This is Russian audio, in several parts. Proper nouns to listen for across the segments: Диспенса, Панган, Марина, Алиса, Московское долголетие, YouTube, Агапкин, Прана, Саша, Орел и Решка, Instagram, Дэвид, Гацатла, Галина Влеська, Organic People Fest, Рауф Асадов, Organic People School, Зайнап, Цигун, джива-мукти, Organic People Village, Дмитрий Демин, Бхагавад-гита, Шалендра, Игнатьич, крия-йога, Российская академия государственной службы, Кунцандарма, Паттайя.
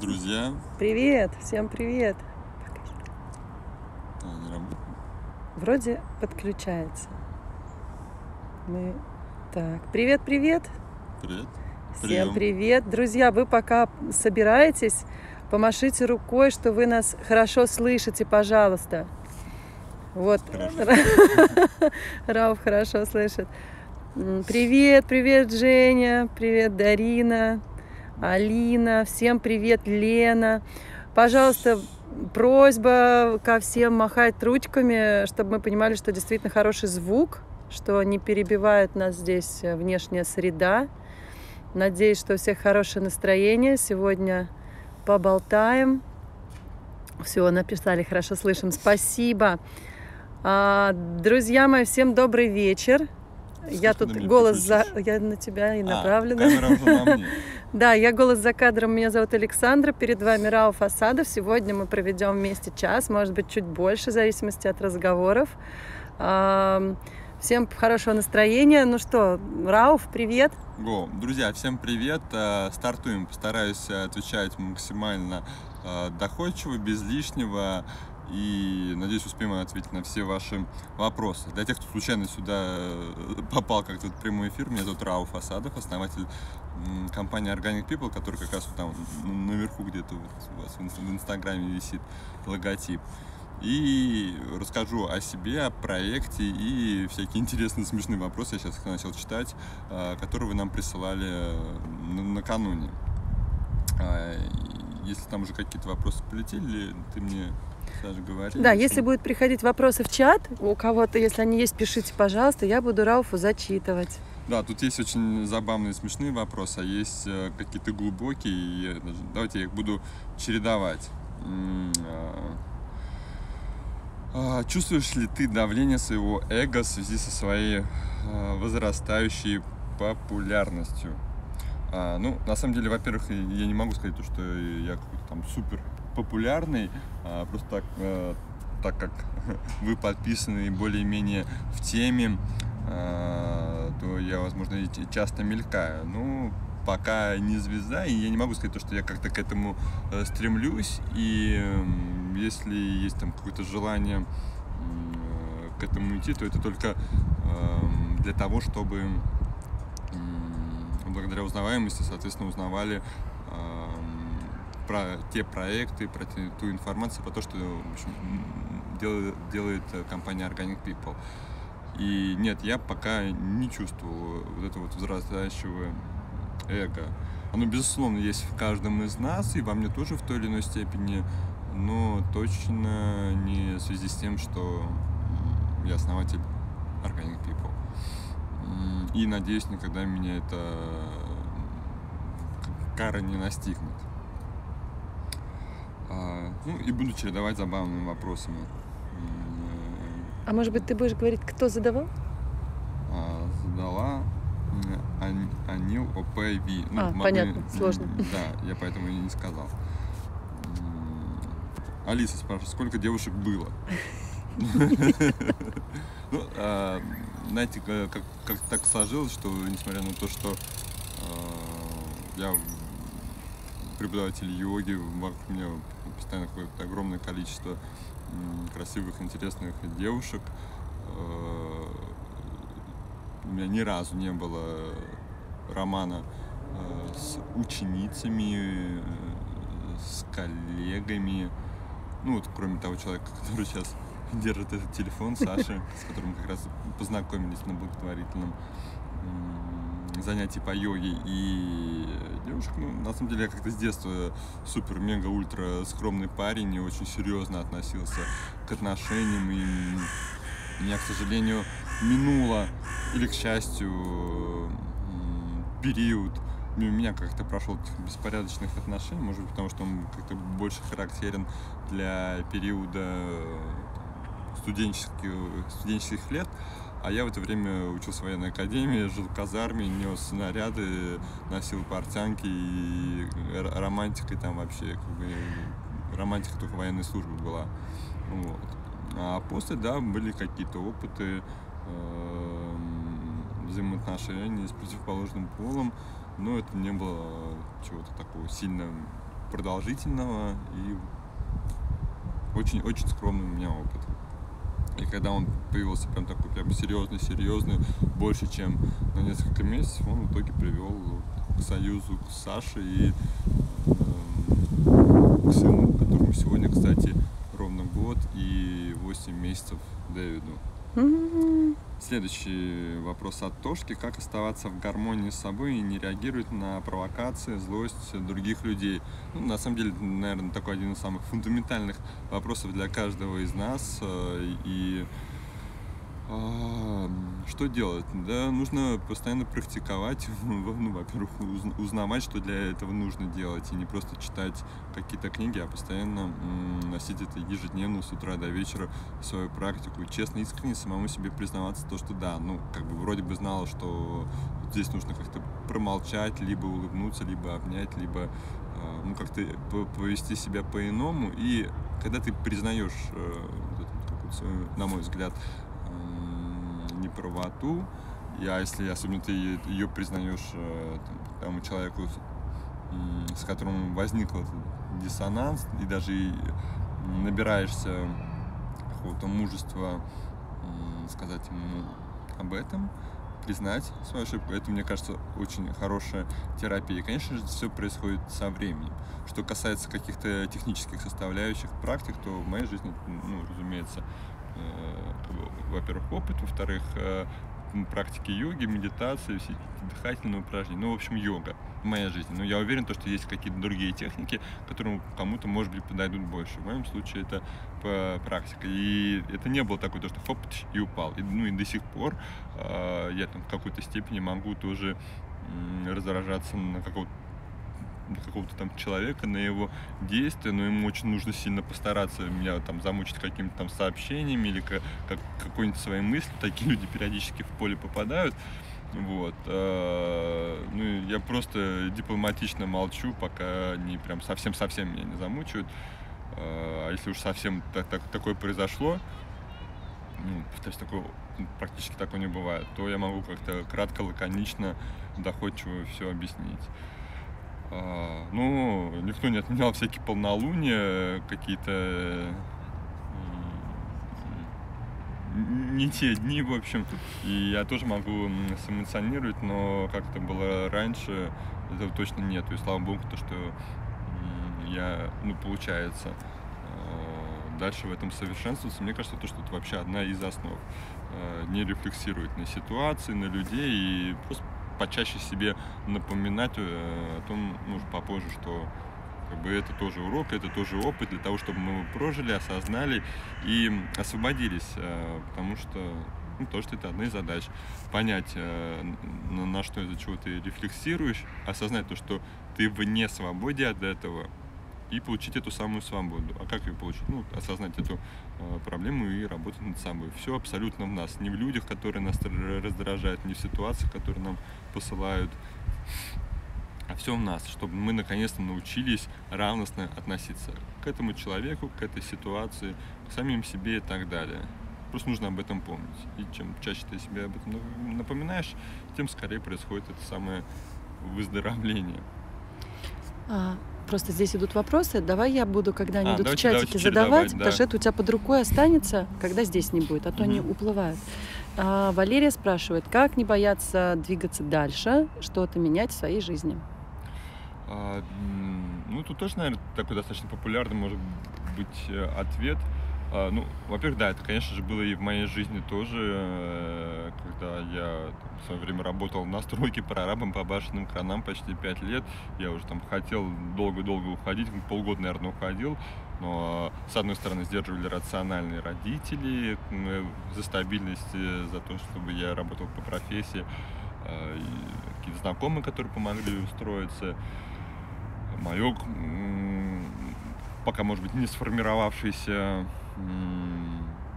Друзья. Привет, всем привет. Вроде подключается. Мы так. Привет, привет. Привет. Всем привет, друзья. Вы пока собираетесь, помашите рукой, что вы нас хорошо слышите, пожалуйста. Вот. Рауф хорошо слышит. Привет, привет, Женя. Привет, Дарина. Алина, всем привет, Лена. Пожалуйста, просьба ко всем махать ручками, чтобы мы понимали, что действительно хороший звук, что не перебивает нас здесь внешняя среда. Надеюсь, что у всех хорошее настроение. Сегодня поболтаем. Все, написали, хорошо слышим. Спасибо. Друзья мои, всем добрый вечер. Я тут голос за... Я на тебя и направлена. Да, я голос за кадром. Меня зовут Александра. Перед вами Рауф Асадов. Сегодня мы проведем вместе час, может быть, чуть больше, в зависимости от разговоров. Всем хорошего настроения. Ну что, Рауф, привет. Го, друзья, всем привет. Стартуем. Постараюсь отвечать максимально доходчиво, без лишнего. И, надеюсь, успеем ответить на все ваши вопросы. Для тех, кто случайно сюда попал как-то в прямой эфир, меня зовут Рауф Асадов, основатель компании Organic People, который как раз вот там наверху где-то вот у вас в Инстаграме висит логотип. И расскажу о себе, о проекте и всякие интересные, смешные вопросы, я сейчас их начал читать, которые вы нам присылали накануне. Если там уже какие-то вопросы полетели, ты мне... Говорили, да, если будут приходить вопросы в чат, у кого-то, если они есть, пишите, пожалуйста, я буду Рауфу зачитывать. Да, тут есть очень забавные, смешные вопросы, а есть какие-то глубокие, давайте я их буду чередовать. Чувствуешь ли ты давление своего эго в связи со своей возрастающей популярностью? Ну, на самом деле, во-первых, я не могу сказать, что я какой-то там супер популярный, просто так как вы подписаны и более-менее в теме, то я, возможно, часто мелькаю. Ну, пока не звезда, и я не могу сказать, что я как-то к этому стремлюсь, и если есть там какое-то желание к этому идти, то это только для того, чтобы благодаря узнаваемости, соответственно, узнавали про те проекты, про ту информацию, про то, что, в общем, делает компания Organic People. И нет, я пока не чувствовал вот этого вот возрастающего эго. Оно, безусловно, есть в каждом из нас, и во мне тоже в той или иной степени, но точно не в связи с тем, что я основатель Organic People. И, надеюсь, никогда меня эта кара не настигнет. Ну, и буду чередовать забавными вопросами. А может быть, ты будешь говорить, кто задавал? Задала Анил ОПВ. Ну, понятно, сложно. Да, я поэтому и не сказал. Алиса спрашивает, сколько девушек было? Ну, знаете, как так сложилось, что, несмотря на то, что я преподаватель йоги, вокруг меня постоянно какое-то огромное количество красивых, интересных девушек. У меня ни разу не было романа с ученицами, с коллегами. Ну вот, кроме того человека, который сейчас держит этот телефон, Саши, с которым мы как раз познакомились на благотворительном занятий по йоге. И девушка, ну, на самом деле, я как-то с детства супер-мега-ультра скромный парень и очень серьезно относился к отношениям, и меня, к сожалению, минуло, или, к счастью, период, у меня как-то прошел беспорядочных отношений, может быть, потому что он как-то больше характерен для периода студенческих лет. А я в это время учился в военной академии, жил в казарме, нес наряды, носил портянки, и романтикой там вообще, как бы, романтика только военной службы была. Вот. А после, да, были какие-то опыты взаимоотношений с противоположным полом, но это не было чего-то такого сильно продолжительного и очень-очень скромный у меня опыт. И когда он появился прям такой прям серьезный, больше чем на несколько месяцев, он в итоге привел к союзу, к Саше и к сыну, которому сегодня, кстати, ровно год и 8 месяцев Дэвиду. Следующий вопрос от Тошки. Как оставаться в гармонии с собой и не реагировать на провокации, злость других людей? Ну, на самом деле, наверное, такой один из самых фундаментальных вопросов для каждого из нас. И что делать? Да, нужно постоянно практиковать, ну, во-первых, узнавать, что для этого нужно делать, и не просто читать какие-то книги, а постоянно носить это ежедневно с утра до вечера в свою практику. Честно, искренне самому себе признаваться, то, что да, ну, как бы вроде бы знала, что здесь нужно как-то промолчать, либо улыбнуться, либо обнять, либо ну, как-то повести себя по-иному. И когда ты признаешь, на мой взгляд, неправоту, а если особенно ты ее признаешь тому человеку, с которым возник диссонанс, и даже набираешься какого-то мужества сказать ему об этом, признать свою ошибку, это, мне кажется, очень хорошая терапия. И, конечно же, все происходит со временем. Что касается каких-то технических составляющих практик, то в моей жизни, ну, разумеется, во-первых, опыт, во-вторых, практики йоги, медитации, все дыхательные упражнения, ну, в общем, йога в моей жизни. Но я уверен, что есть какие-то другие техники, которые кому-то, может быть, подойдут больше. В моем случае это практика. И это не было такое, что хоп, и упал. И, ну, и до сих пор я там в какой-то степени могу тоже раздражаться на какого-то там человека, на его действия, но ему очень нужно сильно постараться меня там замучить какими-то там сообщениями или какой-нибудь своей мыслью. Такие люди периодически в поле попадают. Вот. Ну, я просто дипломатично молчу, пока не прям совсем меня не замучают. А если уж совсем такое произошло, ну, повторюсь, такое практически такое не бывает, то я могу как-то кратко, лаконично, доходчиво все объяснить. Ну, никто не отменял всякие полнолуния, какие-то не те дни, в общем. И я тоже могу сэмоционировать, но как это было раньше, этого точно нет. И слава богу, то, что я, ну, получается, дальше в этом совершенствоваться. Мне кажется, то, что это вообще одна из основ. Не рефлексировать на ситуации, на людей и просто почаще себе напоминать о том, ну, попозже, что как бы это тоже урок, это тоже опыт для того, чтобы мы его прожили, осознали и освободились, потому что, ну, то, что это одна из задач. Понять, на что, из-за чего ты рефлексируешь, осознать то, что ты вне свободы от этого, и получить эту самую свободу. А как ее получить? Ну, осознать эту проблему и работать над собой. Все абсолютно в нас. Не в людях, которые нас раздражают, не в ситуациях, которые нам посылают. А все в нас, чтобы мы наконец-то научились равностно относиться к этому человеку, к этой ситуации, к самим себе и так далее. Просто нужно об этом помнить. И чем чаще ты себе об этом напоминаешь, тем скорее происходит это самое выздоровление. Просто здесь идут вопросы. Давай я буду когда-нибудь в чатике задавать, потому что это у тебя под рукой останется, когда здесь не будет, а то они уплывают. Валерия спрашивает, как не бояться двигаться дальше, что-то менять в своей жизни? Ну, тут тоже, наверное, такой достаточно популярный может быть ответ. Ну, во-первых, да, это, конечно же, было и в моей жизни тоже, когда я там, в свое время работал на стройке прорабом по башенным кранам почти 5 лет. Я уже там хотел долго-долго уходить, полгода, наверное, уходил. Но, с одной стороны, сдерживали рациональные родители за стабильность, за то, чтобы я работал по профессии. Какие-то знакомые, которые помогли устроиться. Мое, пока, может быть, не сформировавшееся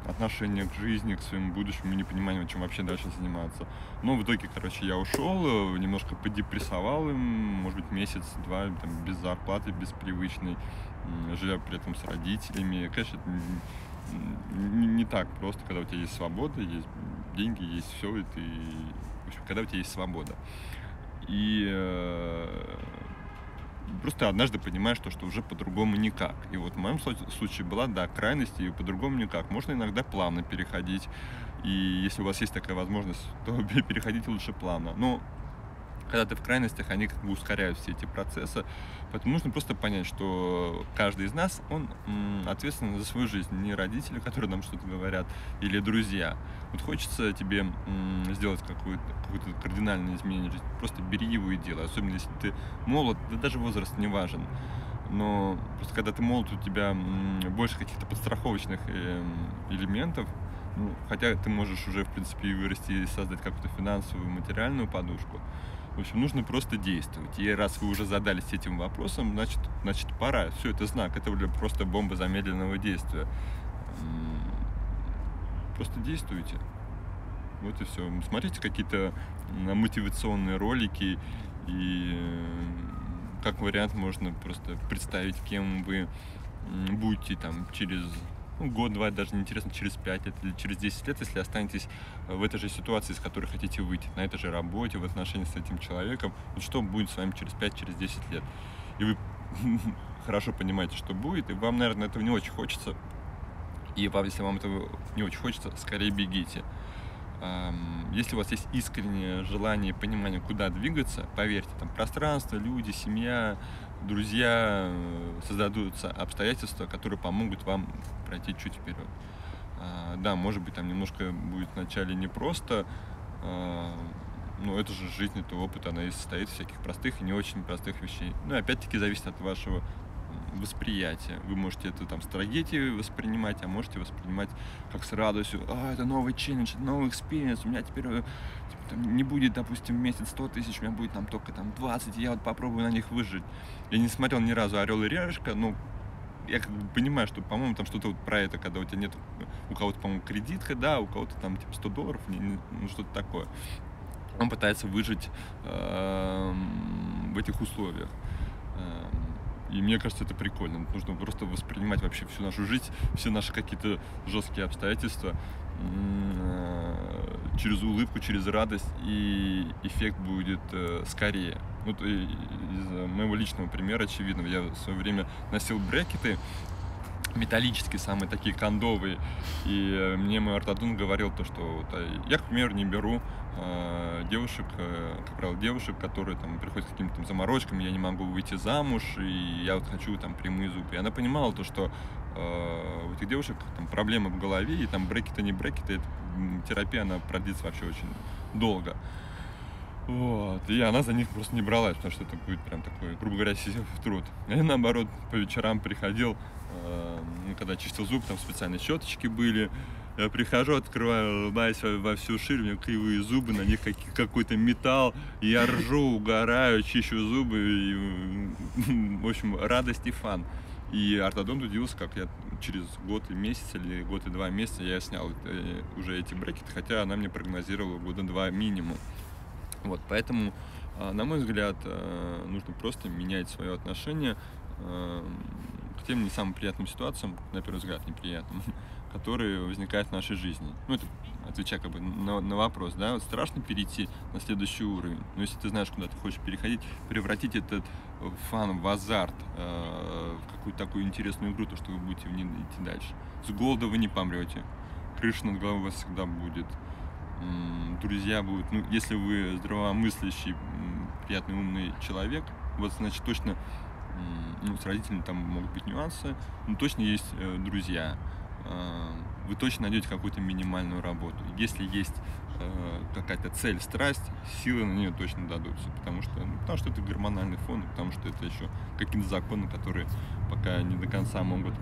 отношение к жизни, к своему будущему, и непонимание, чем вообще дальше заниматься. Но в итоге, короче, я ушел, немножко подепрессовал, может быть, месяц-два там, без зарплаты, без привычной, живя при этом с родителями. Конечно, это не так просто, когда у тебя есть свобода, есть деньги, есть все, и ты, в общем, когда у тебя есть свобода. И просто однажды понимаешь, что уже по-другому никак. И вот в моем случае была, да, крайность, и по-другому никак. Можно иногда плавно переходить, и если у вас есть такая возможность, то переходите лучше плавно. Но когда ты в крайностях, они как бы ускоряют все эти процессы. Поэтому нужно просто понять, что каждый из нас, он ответственен за свою жизнь. Не родители, которые нам что-то говорят, или друзья. Вот хочется тебе сделать какое-то кардинальное изменение в жизни, просто бери его и делай. Особенно если ты молод, да даже возраст не важен. Но просто когда ты молод, у тебя больше каких-то подстраховочных элементов. Ну, хотя ты можешь уже, в принципе, и вырасти, и создать какую-то финансовую, материальную подушку. В общем, нужно просто действовать. И раз вы уже задались этим вопросом, значит пора. Все, это знак. Это уже просто бомба замедленного действия. Просто действуйте. Вот и все. Смотрите какие-то мотивационные ролики. И как вариант можно просто представить, кем вы будете там через... Ну, год-два, даже неинтересно, через 5 лет или через 10 лет, если останетесь в этой же ситуации, из которой хотите выйти, на этой же работе, в отношениях с этим человеком, вот что будет с вами через 5, через 10 лет. И вы хорошо понимаете, что будет, и вам, наверное, этого не очень хочется. И если вам этого не очень хочется, скорее бегите. Если у вас есть искреннее желание и понимание, куда двигаться, поверьте, там пространство, люди, семья, друзья, создадутся обстоятельства, которые помогут вам пройти чуть вперед. Да, может быть, там немножко будет вначале непросто, но это же жизнь, это опыт, она и состоит из всяких простых и не очень простых вещей. Ну, опять-таки, зависит от вашего восприятие. Вы можете это там с трагедией воспринимать, а можете воспринимать как с радостью. А, это новый челлендж, это новый экспириенс. У меня теперь там не будет, допустим, в месяц 100 тысяч, у меня будет там только там 20, и я вот попробую на них выжить. Я не смотрел ни разу «Орел и Решка», но я как бы понимаю, что, по-моему, там что-то вот про это, когда у тебя нет, у кого-то, по-моему, кредитка, да, у кого-то там типа $100, ну, что-то такое. Он пытается выжить в этих условиях. И мне кажется, это прикольно. Нужно просто воспринимать вообще всю нашу жизнь, все наши какие-то жесткие обстоятельства через улыбку, через радость, и эффект будет скорее. Вот из моего личного примера очевидного. Я в свое время носил брекеты металлические, самые такие кондовые, и мне мой ортодонт говорил то, что я, к примеру, не беру девушек, как правило, девушек, которые там приходят с какими-то заморочками, я не могу выйти замуж, и я вот хочу там прямые зубы. И она понимала то, что у этих девушек там проблемы в голове, и там брекеты, не брекеты, терапия, она продлится вообще очень долго. Вот. И она за них просто не бралась, потому что это будет прям такой, грубо говоря, сизифов труд. Я, наоборот, по вечерам приходил, когда чистил зуб, там специальные щеточки были. Я прихожу, открываю, улыбаюсь во всю ширь, у меня кривые зубы, на них какой-то металл, я ржу, угораю, чищу зубы, и, в общем, радость и фан. И ортодонт удивился, как я через год и месяц или год и 2 месяца я снял уже эти брекеты, хотя она мне прогнозировала года 2 минимум. Вот, поэтому, на мой взгляд, нужно просто менять свое отношение к тем не самым приятным ситуациям, на первый взгляд неприятным, которые возникают в нашей жизни. Ну, это отвечая как бы на вопрос, да, вот страшно перейти на следующий уровень. Но если ты знаешь, куда ты хочешь переходить, превратить этот фан в азарт, в какую-то такую интересную игру, то, что вы будете в ней идти дальше. С голода вы не помрете, крыша над головой у вас всегда будет. Друзья будут, ну, если вы здравомыслящий, приятный, умный человек, вот, значит, точно, ну, с родителями там могут быть нюансы, но точно есть друзья, вы точно найдете какую-то минимальную работу. Если есть какая-то цель, страсть, силы на нее точно дадутся, потому что это гормональный фон, потому что это еще какие-то законы, которые пока не до конца могут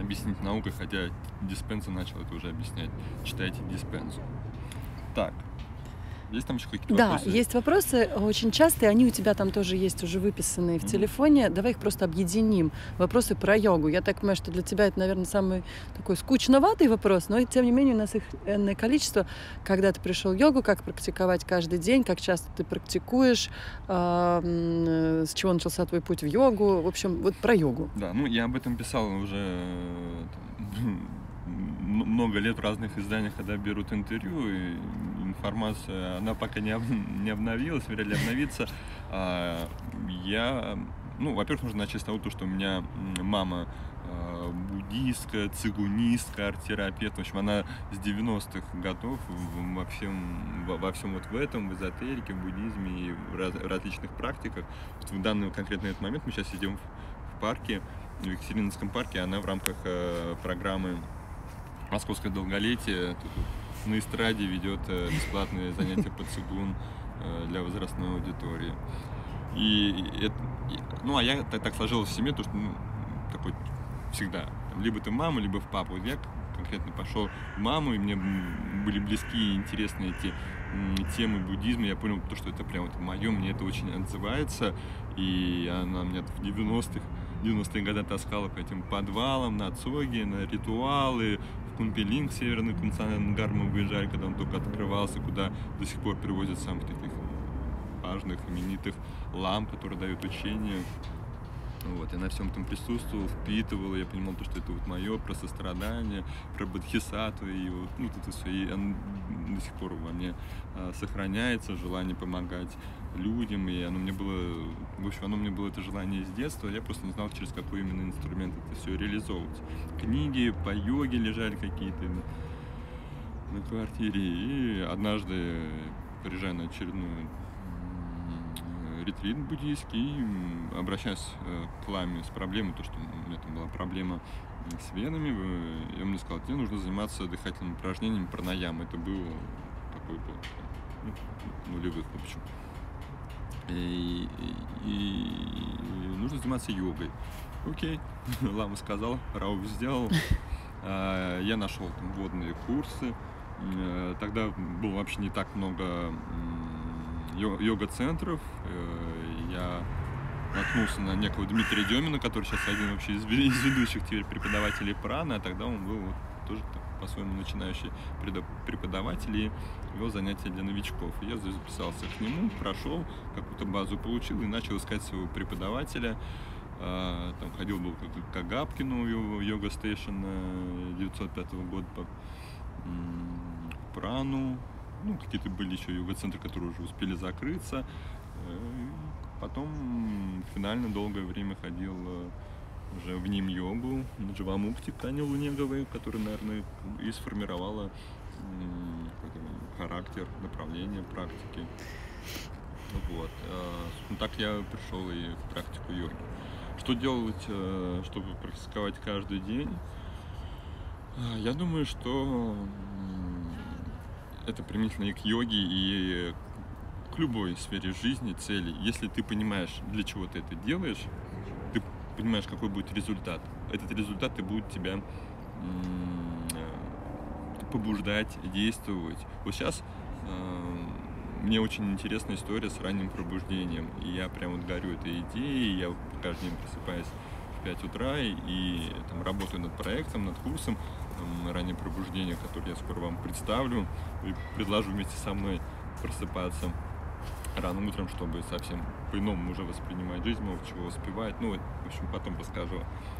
объяснить наукой, хотя Диспенса начал это уже объяснять. Читайте Диспенсу. Так, есть там еще какие-то вопросы? Да, есть вопросы, очень частые, они у тебя там тоже есть уже выписанные в телефоне. Давай их просто объединим. Вопросы про йогу. Я так понимаю, что для тебя это, наверное, самый такой скучноватый вопрос, но тем не менее у нас их энное количество. Когда ты пришел в йогу, как практиковать каждый день, как часто ты практикуешь, с чего начался твой путь в йогу, в общем, вот про йогу. Да, ну я об этом писал уже много лет в разных изданиях, когда берут интервью, и информация, она пока не обновилась, вряд ли обновится. я... Ну, во-первых, нужно начать с того, что у меня мама буддистка, цигунистка, арт-терапевт. В общем, она с 90-х годов во всем вот в этом, в эзотерике, в буддизме и в различных практиках. Вот в данный конкретно этот момент мы сейчас сидим в парке, в Екатеринском парке. Она в рамках программы «Московское долголетие» на эстраде ведет бесплатные занятия по цигун для возрастной аудитории. Ну, а я так сложилось в семье, то что ну, такой всегда, либо ты мама, либо в папу. Я конкретно пошел в маму, и мне были близки и интересны эти темы буддизма. Я понял, то, что это прям вот мое, мне это очень отзывается. И она меня в 90-е годы таскала по этим подвалам, на цоги, на ритуалы. Кумпелинг северный Кунцандарма выезжали, когда он только открывался, куда до сих пор привозят самых таких важных, именитых лам, которые дают учение. Вот, я на всем этом присутствовал, впитывал, я понимал, что это вот мое, про сострадание, про бодхисаттву, и вот ну, это все, и оно до сих пор во мне сохраняется, желание помогать людям, и оно мне было, в общем, оно мне было это желание с детства, я просто не знал, через какой именно инструмент это все реализовывать. Книги по йоге лежали какие-то на квартире, и однажды, приезжая на очередную ретрит буддийский, и обращаюсь к ламе с проблемой, то, что у меня там была проблема с венами, и он мне сказал, тебе нужно заниматься дыхательным упражнением пранаям. Это был такой год, ну, нулевых, в общем. И нужно заниматься йогой. Окей, лама сказал, Рауф сделал. Я нашел там водные курсы. Тогда было вообще не так много йога-центров. Я наткнулся на некого Дмитрия Демина, который сейчас один вообще из ведущих теперь преподавателей Праны, а тогда он был вот тоже по-своему начинающий преподаватель и вел занятия для новичков. И я записался к нему, прошел, какую-то базу получил и начал искать своего преподавателя. Там ходил был к Агапкину, йога-стейшн 905 года по Прану. Ну, какие-то были еще йога-центры, которые уже успели закрыться. Потом финально долгое время ходил уже в ним-йогу, на джива-мукти Тани Лунеговой, которая, наверное, и сформировала характер, направление практики. Вот. Ну, так я пришел и в практику йоги. Что делать, чтобы практиковать каждый день? Я думаю, что это применительно и к йоге, и к любой сфере жизни, цели. Если ты понимаешь, для чего ты это делаешь, ты понимаешь, какой будет результат. Этот результат и будет тебя побуждать, действовать. Вот сейчас мне очень интересная история с ранним пробуждением. И я прям вот горю этой идеей, я каждый день просыпаюсь в 5 утра и там, работаю над проектом, над курсом раннее пробуждение, которое я скоро вам представлю и предложу вместе со мной просыпаться рано утром, чтобы совсем по-иному уже воспринимать жизнь, мол, чего успевает. Ну, в общем, потом расскажу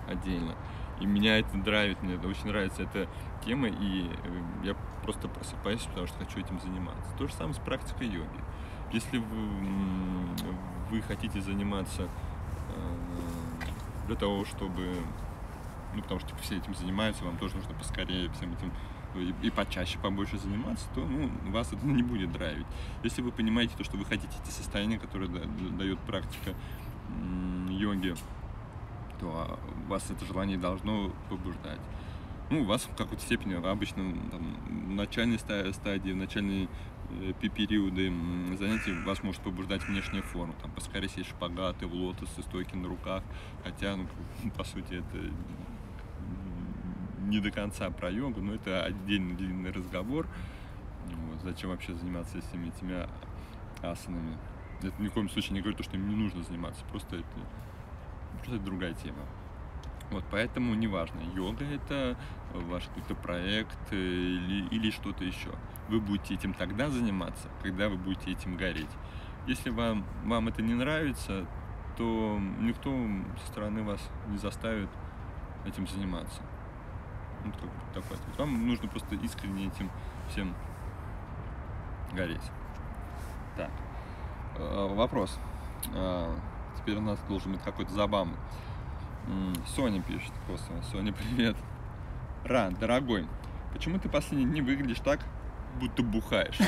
отдельно. И меня это нравится, мне очень нравится эта тема, и я просто просыпаюсь, потому что хочу этим заниматься. То же самое с практикой йоги. Если вы хотите заниматься для того, чтобы... Ну, потому что все этим занимаются, вам тоже нужно поскорее всем этим и почаще, побольше заниматься, то ну, вас это не будет драйвить. Если вы понимаете то, что вы хотите эти состояния, которые дает практика йоги, то вас это желание должно побуждать. Ну, у вас в какой-то степени обычно там, в начальной стадии, в начальной периоды занятий вас может побуждать внешняя форма, там поскорее сесть шпагаты, в лотосы, стойки на руках, хотя, ну, по сути, это не до конца про йогу, но это отдельный длинный разговор. Вот, зачем вообще заниматься всеми этими асанами? Это ни в коем случае не говорит, что им не нужно заниматься, просто это другая тема. Вот, поэтому неважно, йога это ваш какой-то проект или что-то еще. Вы будете этим тогда заниматься, когда вы будете этим гореть. Если вам это не нравится, то никто со стороны вас не заставит этим заниматься. Ну, такое. Вам нужно просто искренне этим всем гореть. Так, вопрос. Теперь у нас должен быть какой-то забавный. Соня пишет косвенно. Соня, привет. Ран, дорогой, почему ты последние дни выглядишь так, будто бухаешь?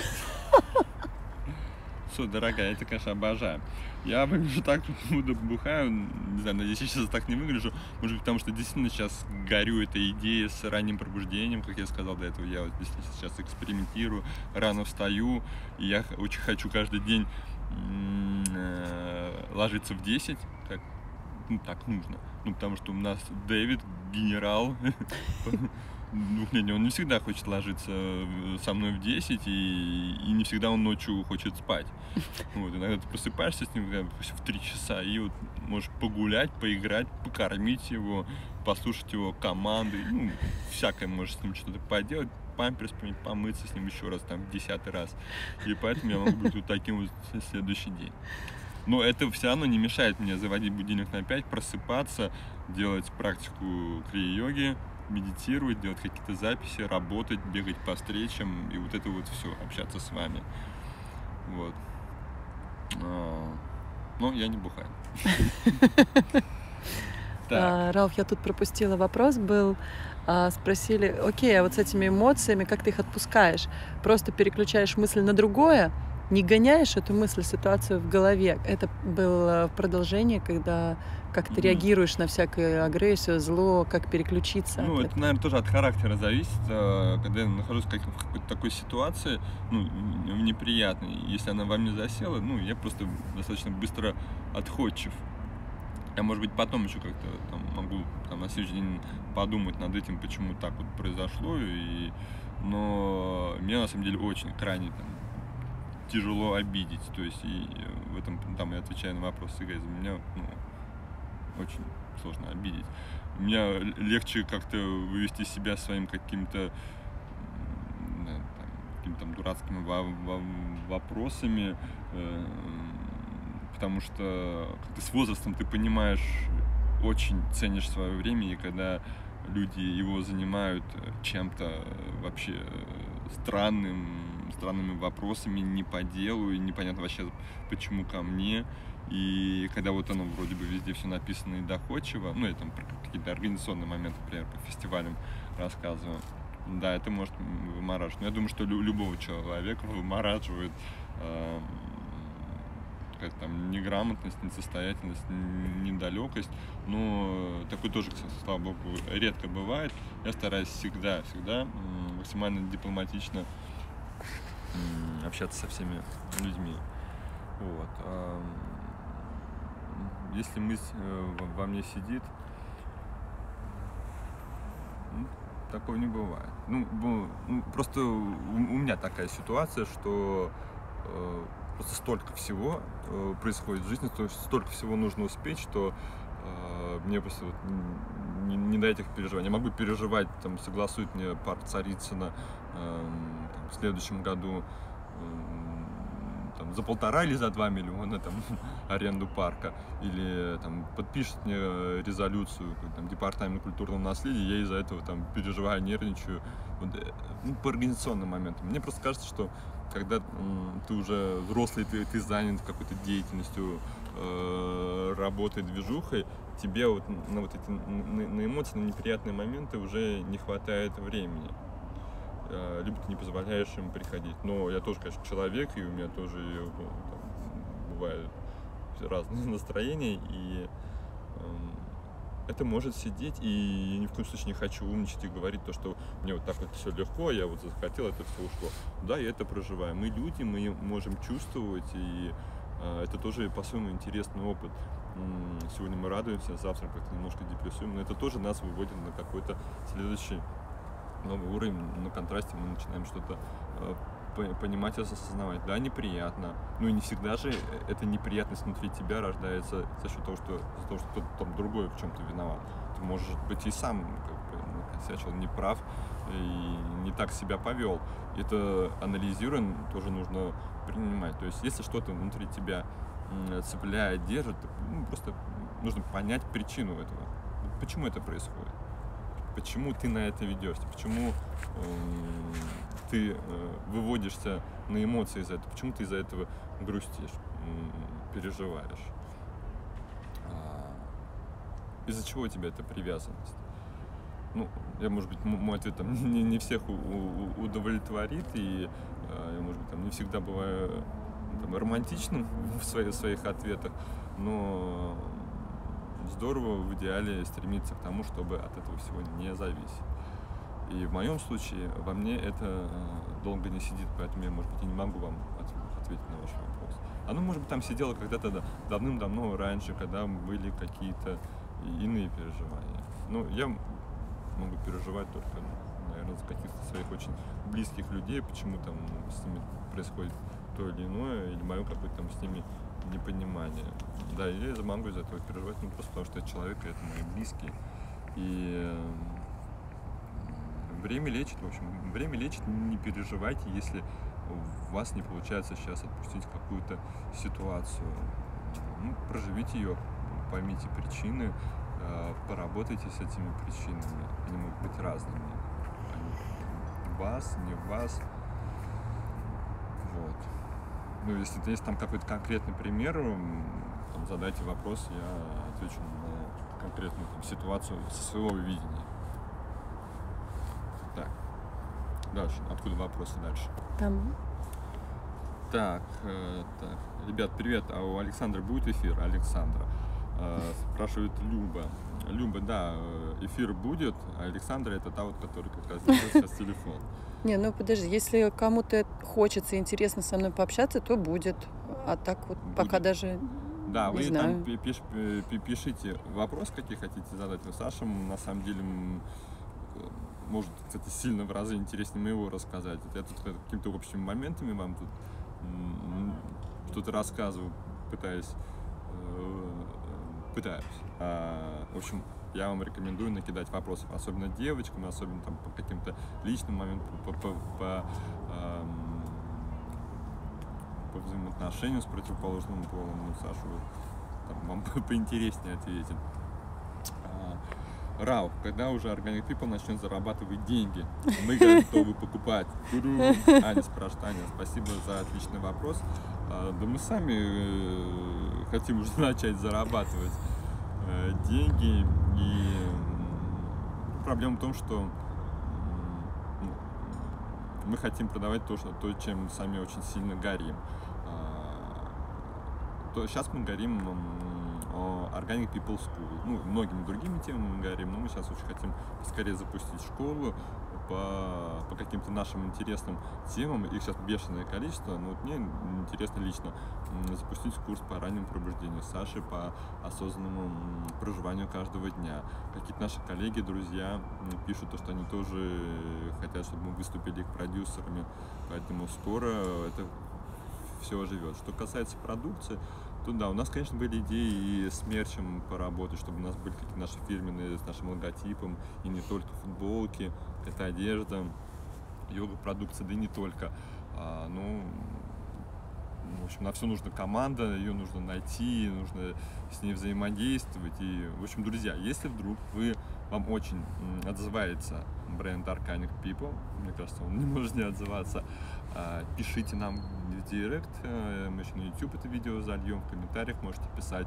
Все, дорогая, я тебя, конечно, обожаю. Я выгляжу так, будто бухаю. Не знаю, надеюсь, я сейчас так не выгляжу. Может быть, потому что действительно сейчас горю этой идеей с ранним пробуждением. Как я сказал до этого, я вот действительно сейчас экспериментирую, рано встаю. И я очень хочу каждый день ложиться в 10. Как, ну, так нужно. Ну, потому что у нас Дэвид, генерал двухлетний, он не всегда хочет ложиться со мной в 10, и не всегда он ночью хочет спать. Вот, иногда ты просыпаешься с ним в 3 часа, и вот можешь погулять, поиграть, покормить его, послушать его команды, ну, всякое можешь с ним что-то поделать, памперс помыться с ним еще раз, там, в 10-й раз. И поэтому я могу быть вот таким вот следующий день. Но это все равно не мешает мне заводить будильник на 5, просыпаться, делать практику крия-йоги, медитировать, делать какие-то записи, работать, бегать по встречам и вот это вот все, общаться с вами. Вот. Но я не бухаю. Рауф, я тут пропустила вопрос, был, спросили, окей, а вот с этими эмоциями, как ты их отпускаешь? Просто переключаешь мысль на другое? Не гоняешь эту мысль, ситуацию в голове. Это было продолжение, когда как ты реагируешь на всякую агрессию, зло, как переключиться. Ну, это, наверное, тоже от характера зависит. Когда я нахожусь в какой-то такой ситуации, ну, неприятной, если она во мне засела, ну, я просто достаточно быстро отходчив. Я, может быть, потом еще как-то там, могу там, на следующий день подумать над этим, почему так вот произошло. Но мне, на самом деле, очень крайне там, тяжело обидеть, то есть и в этом там я отвечаю на вопрос Игоря, за меня ну, очень сложно обидеть. Меня легче как-то вывести себя своим каким-то дурацкими вопросами, потому что как-то с возрастом ты понимаешь, очень ценишь свое время, и когда люди его занимают чем-то вообще странными вопросами, не по делу, и непонятно вообще, почему ко мне. И когда вот оно вроде бы везде все написано и доходчиво, ну, я там про какие-то организационные моменты, например, по фестивалям рассказываю, да, это может вымораживать. Но я думаю, что любого человека вымораживает какая-то там неграмотность, несостоятельность, недалекость. Но такой тоже, слава богу, редко бывает. Я стараюсь всегда максимально дипломатично общаться со всеми людьми. Вот. Если мысль во мне сидит, такого не бывает. Ну, просто у меня такая ситуация, что просто столько всего происходит в жизни, столько всего нужно успеть, что мне просто вот не до этих переживаний. Я могу переживать, там, согласует мне парк Царицына там, в следующем году там, за 1,5 или за 2 миллиона там, аренду парка. Или там, подпишет мне резолюцию там, Департамент культурного наследия, я из-за этого там, переживаю, нервничаю. Вот, ну, по организационным моментам. Мне просто кажется, что когда ты уже взрослый, ты занят какой-то деятельностью, работой, движухой, тебе вот на вот эти на эмоции, на неприятные моменты уже не хватает времени. Либо ты не позволяешь им приходить. Но я тоже, конечно, человек, и у меня тоже там, бывают разные настроения, и это может сидеть, и я ни в коем случае не хочу умничать и говорить то, что мне вот так вот все легко, я вот захотел, это все ушло. Да, я это проживаю. Мы люди, мы можем чувствовать, и это тоже по-своему интересный опыт. Сегодня мы радуемся, завтра как-то немножко депрессуем, но это тоже нас выводит на какой-то следующий новый уровень. На контрасте мы начинаем что-то понимать и осознавать. Да, неприятно. Ну и не всегда же эта неприятность внутри тебя рождается за счет того, что кто-то там другой в чем-то виноват. Ты, может быть, и сам накосячил, не прав и не так себя повел. Это анализируя тоже нужно принимать. То есть если что-то внутри тебя цепляет, держит, ну, просто нужно понять причину этого. Почему это происходит? Почему ты на это ведешься? Почему ты выводишься на эмоции из-за этого? Почему ты из-за этого грустишь, переживаешь? из-за чего у тебя эта привязанность? Ну, я, может быть, мой ответ там не всех удовлетворит, и я, может быть, там не всегда бываю там романтичным в своих ответах, но здорово в идеале стремиться к тому, чтобы от этого всего не зависеть. И в моем случае во мне это долго не сидит, поэтому я, может быть, и не могу вам ответить на ваш вопрос. Оно, может быть, там сидело когда-то давным-давно раньше, когда были какие-то иные переживания. Ну, я могу переживать только, наверное, за каких-то своих очень близких людей, почему там с ними происходит то или иное, или мое какое-то там с ними непонимание. Да, и я могу из-за этого переживать, ну, просто потому что я человек, и это мои близкие. И время лечит, в общем, время лечит, не переживайте, если у вас не получается сейчас отпустить какую-то ситуацию. Ну, проживите ее, поймите причины, поработайте с этими причинами. Они могут быть разными. Вас, не вас. Вот. Ну, если есть там какой-то конкретный пример, там, задайте вопрос, я отвечу на конкретную там ситуацию со своего видения. Так, дальше. Откуда вопросы дальше? Там. Так, так. Ребят, привет. А у Александра будет эфир? Александра. Спрашивает Люба. Люба, да, эфир будет, а Александра — это та вот, которая как раз сейчас телефон. Не, ну подожди, если кому-то хочется, интересно со мной пообщаться, то будет. А так вот пока даже... Да, вы там пишите вопрос, какие хотите задать. Но Саша, на самом деле, может, кстати, сильно в разы интереснее моего рассказать. Я тут какими-то общими моментами вам тут что-то рассказываю, пытаюсь. В общем, я вам рекомендую накидать вопросов, особенно девочкам, особенно там по каким-то личным моментам, по взаимоотношению с противоположным полом. Ну, Саша там вам поинтереснее ответит. Рауф, когда уже Organic People начнет зарабатывать деньги? Мы готовы покупать. Аня спрашивает. Аня, спасибо за отличный вопрос. Да мы сами хотим уже начать зарабатывать деньги. И проблема в том, что мы хотим продавать то, чем сами очень сильно горим. Сейчас мы горим Organic People School. Ну, многими другими темами мы говорим, но мы сейчас очень хотим поскорее запустить школу по каким-то нашим интересным темам. Их сейчас бешеное количество, но вот мне интересно лично запустить курс по раннему пробуждению Саши, по осознанному проживанию каждого дня. Какие-то наши коллеги, друзья пишут, что они тоже хотят, чтобы мы выступили их продюсерами, поэтому скоро это все оживет. Что касается продукции, то да, у нас, конечно, были идеи и с мерчем поработать, чтобы у нас были какие-то наши фирменные, с нашим логотипом, и не только футболки, это одежда, йога-продукция, да и не только. Ну, в общем, на все нужна команда, ее нужно найти, нужно с ней взаимодействовать. И, в общем, друзья, если вдруг вам очень отзывается бренд Organic People, мне кажется, он не может не отзываться, пишите нам в директ, мы еще на YouTube это видео зальем, в комментариях можете писать,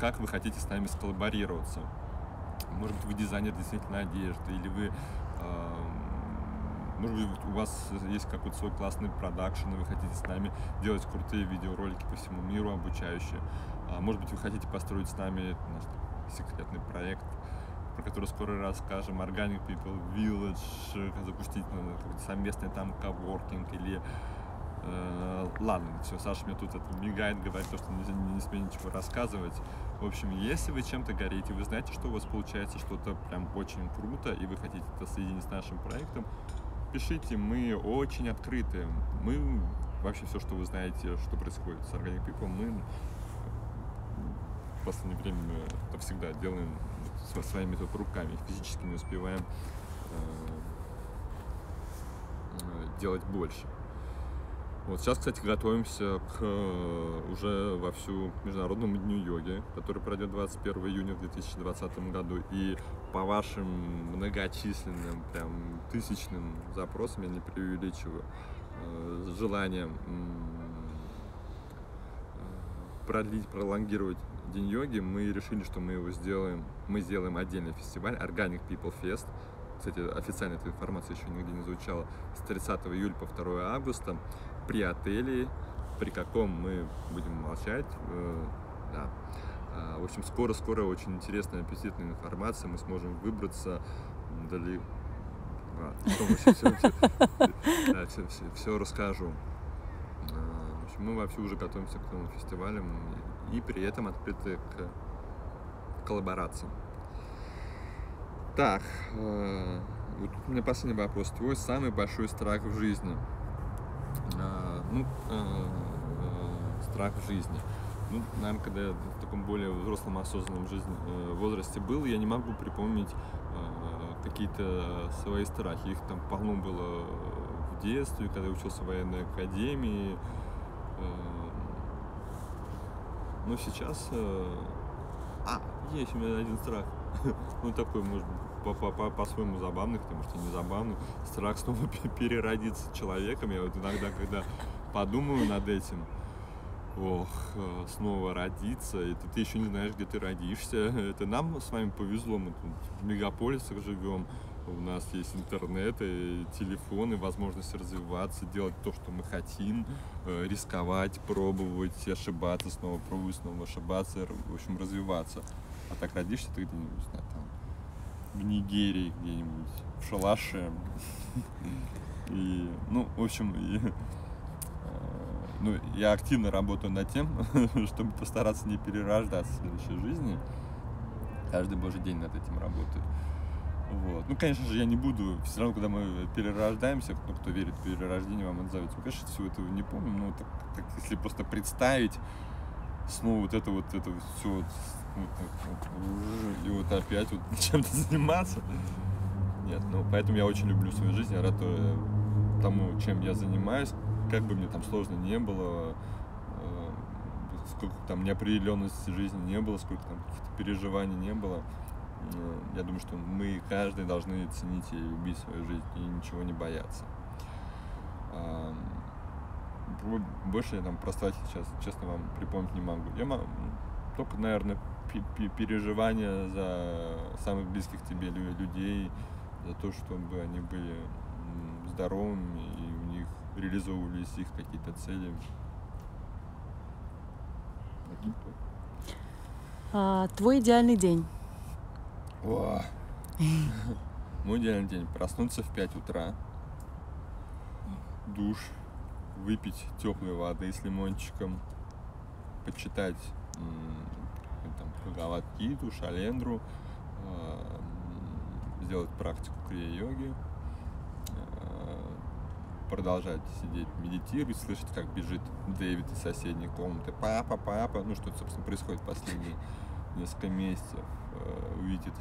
как вы хотите с нами сколлаборироваться. Может быть, вы дизайнер действительно одежды, или вы, может быть, у вас есть какой-то свой классный продакшн, и вы хотите с нами делать крутые видеоролики по всему миру, обучающие. Может быть, вы хотите построить с нами наш секретный проект, про который скоро расскажем, Organic People Village, запустить совместный там коворкинг или... ладно, все, Саша мне тут это мигает, говорит, что не смею ничего рассказывать. В общем, если вы чем-то горите, вы знаете, что у вас получается что-то прям очень круто, и вы хотите это соединить с нашим проектом, пишите, мы очень открыты. Мы вообще все, что вы знаете, что происходит с Organic People, мы в последнее время это всегда делаем своими тут руками, физически не успеваем делать больше. Вот сейчас, кстати, готовимся к уже вовсю к Международному дню йоги, который пройдет 21 июня в 2020 году. И по вашим многочисленным, прям тысячным запросам, я не преувеличиваю, желанием продлить, пролонгировать День йоги, мы решили, что мы его сделаем, мы сделаем отдельный фестиваль Organic People Fest. Кстати, официально эта информация еще нигде не звучала. С 30 июля по 2 августа при отеле, при каком мы будем молчать. Да. В общем, скоро-скоро очень интересная, аппетитная информация. Мы сможем выбраться далеко. Все расскажу. В общем, мы вообще уже готовимся к новым фестивалям и при этом открыты к коллаборациям. Так, вот у меня последний вопрос. Твой самый большой страх в жизни? Страх в жизни. Ну, наверное, когда я в таком более взрослом, осознанном возрасте был, я не могу припомнить какие-то свои страхи. Их там полно было в детстве, когда я учился в военной академии. Но сейчас... есть у меня один страх. Ну, такой, может, по-своему забавный, потому что не забавный. Страх снова переродиться человеком. Я вот иногда, когда подумаю над этим, снова родиться, и ты еще не знаешь, где ты родишься. Это нам с вами повезло, мы тут в мегаполисах живем, у нас есть интернет, и телефоны, возможность развиваться, делать то, что мы хотим, рисковать, пробовать, ошибаться, снова пробовать, снова ошибаться, в общем, развиваться. А так родишься ты где-нибудь, там, в Нигерии где-нибудь, в шалаше. И, ну, в общем, я активно работаю над тем, чтобы постараться не перерождаться в следующей жизни. Каждый божий день над этим работаю. Вот. Ну, конечно же, я не буду. Все равно, когда мы перерождаемся, кто верит в перерождение, вам отзовется. Ну, конечно, всего этого не помню, но так, если просто представить снова вот это все, и вот опять вот чем-то заниматься. Нет, ну, поэтому я очень люблю свою жизнь, я рад тому, чем я занимаюсь. Как бы мне там сложно не было, сколько там неопределенности жизни не было, сколько там каких-то переживаний не было, я думаю, что мы, каждый, должны ценить и любить свою жизнь и ничего не бояться. Больше я там про страхи сейчас, честно, вам припомнить не могу. Я только, наверное, переживания за самых близких тебе людей, за то, чтобы они были здоровыми и у них реализовывались их какие-то цели. Твой идеальный день? Мой идеальный день. Проснуться в 5 утра, душ, выпить теплой воды с лимончиком, почитать Бхагавад-гиту, Шалендру, сделать практику крия-йоги, продолжать сидеть, медитировать, слышать, как бежит Дэвид из соседней комнаты. Папа, папа. Ну, что, собственно, происходит последние несколько месяцев. Увидеть это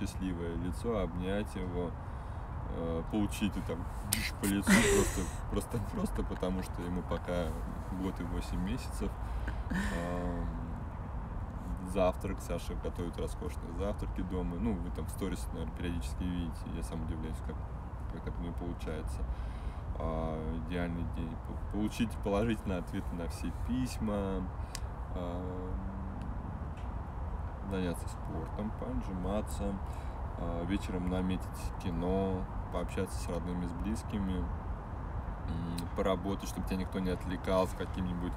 счастливое лицо, обнять его, получить там по лицу просто, потому что ему пока год и 8 месяцев. Завтрак. Саша готовит роскошные завтраки дома. Ну, вы там в сторис, наверное, периодически видите. Я сам удивляюсь, как это у меня получается. Идеальный день. Получить положительный ответ на все письма, заняться спортом, поджиматься, вечером наметить кино, пообщаться с родными, с близкими, поработать, чтобы тебя никто не отвлекал, с каким-нибудь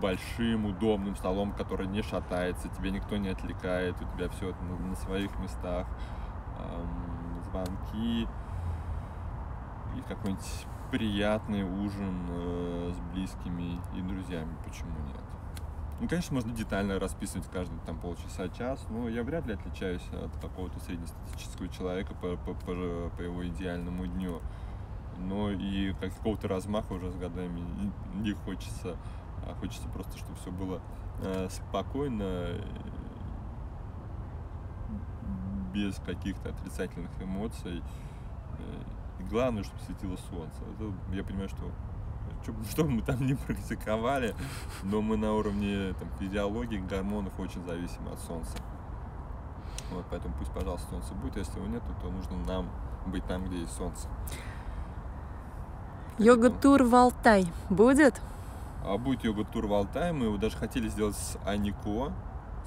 большим, удобным столом, который не шатается, тебя никто не отвлекает, у тебя все на своих местах, звонки и какой-нибудь приятный ужин с близкими и друзьями, почему нет? Ну, конечно, можно детально расписывать каждый там полчаса-час, но я вряд ли отличаюсь от какого-то среднестатистического человека по его идеальному дню, но и какого-то размаха уже с годами не хочется, а хочется просто, чтобы все было спокойно, без каких-то отрицательных эмоций. Главное, чтобы светило солнце. Это, я понимаю, что мы там не практиковали, но мы на уровне там, физиологии, гормонов очень зависим от солнца. Вот, поэтому пусть, пожалуйста, солнце будет. Если его нет, то нужно нам быть там, где есть солнце. Йога-тур в Алтай будет? Будет йога-тур в Алтай. Мы его даже хотели сделать с Анико.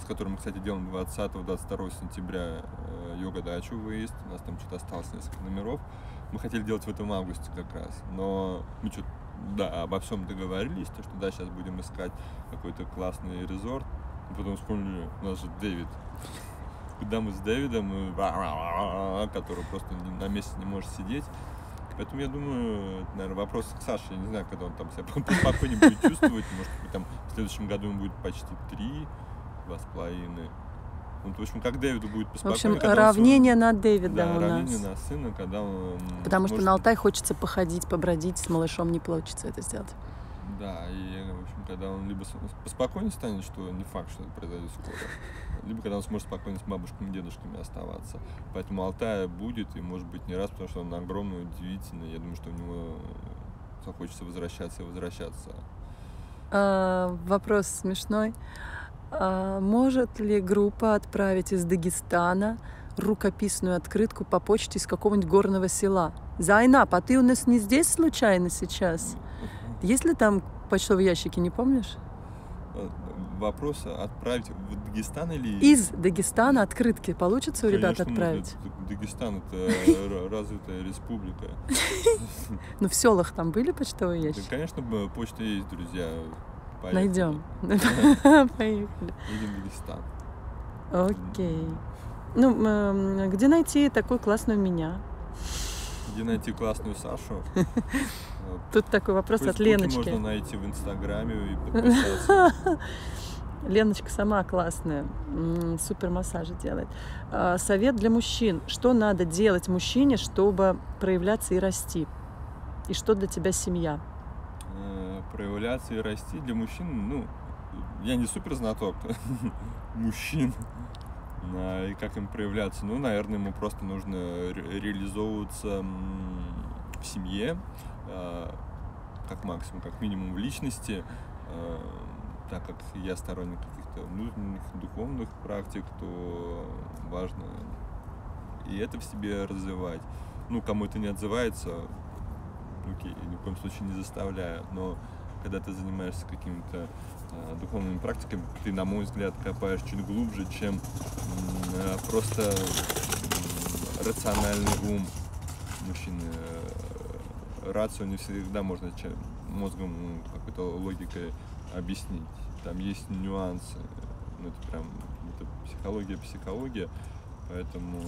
с которым мы, кстати, делаем 20-22 сентября йога-дачу выезд. У нас там что-то осталось несколько номеров. Мы хотели делать в этом августе как раз, но мы что-то, да, обо всем договорились, то, что да, сейчас будем искать какой-то классный резорт. Мы потом вспомнили, у нас же Дэвид. Куда мы с Дэвидом, который просто на месте не может сидеть. Поэтому я думаю, это, наверное, вопрос к Саше. Я не знаю, когда он там себя спокойнее будет чувствовать. Может быть, там в следующем году ему будет почти 3, 2,5. Ну, в общем, как Дэвиду будет поспокойнее. В общем, равнение на Дэвида да, у нас. Равнение на сына, когда он... Потому что на Алтай хочется походить, побродить, с малышом не получится это сделать. Да, и, в общем, когда он либо поспокойнее станет, что не факт, что это произойдет скоро, либо когда он сможет спокойно с бабушками и дедушками оставаться. Поэтому Алтай будет, и может быть не раз, потому что он огромный, удивительный. Я думаю, что у него захочется возвращаться и возвращаться. Вопрос смешной. Может ли группа отправить из Дагестана рукописную открытку по почте из какого-нибудь горного села? Зайнап, а ты у нас не здесь случайно сейчас? Есть ли там почтовые ящики, не помнишь? Вопрос, отправить в Дагестан или... Из Дагестана открытки получится у ребят отправить? Можно. Дагестан — это развитая республика. Ну, в селах там были почтовые ящики? Конечно, почта есть, друзья. Найдем. Поехали. Едем в Дагестан. Окей. Ну, где найти такую классную меня? Где найти классную Сашу? Тут такой вопрос от Леночки. Можно найти в Инстаграме и подписаться. Леночка сама классная, супер массажи делает. Совет для мужчин. Что надо делать мужчине, чтобы проявляться и расти? И что для тебя семья? Проявляться и расти для мужчин, ну, я не супер знаток мужчин. И как им проявляться? Ну, наверное, ему просто нужно реализовываться в семье, как максимум, как минимум в личности, так как я сторонник каких-то внутренних духовных практик, то важно и это в себе развивать. Ну, кому это не отзывается, окей, ни в коем случае не заставляю, но когда ты занимаешься какими-то духовными практиками, ты, на мой взгляд, копаешь чуть глубже, чем просто рациональный ум мужчины. Рацию не всегда можно мозгом, какой-то логикой объяснить. Там есть нюансы. Ну, это прям это психология. Поэтому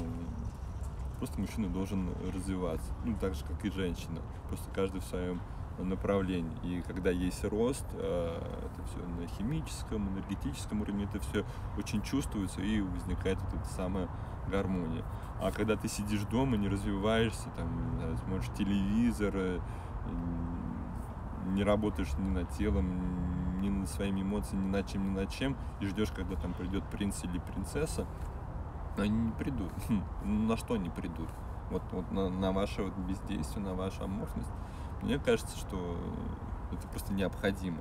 просто мужчина должен развиваться. Ну, так же, как и женщина. Просто каждый в своем направлении. И когда есть рост, это все на химическом, энергетическом уровне, это все очень чувствуется и возникает вот эта самая гармония. А когда ты сидишь дома, не развиваешься, там, смотришь телевизор, не работаешь ни над телом, ни над своими эмоциями, ни над чем, и ждешь, когда там придет принц или принцесса, они не придут. На что они придут? Вот на ваше вот бездействие, на вашу аморфность. Мне кажется, что это просто необходимо.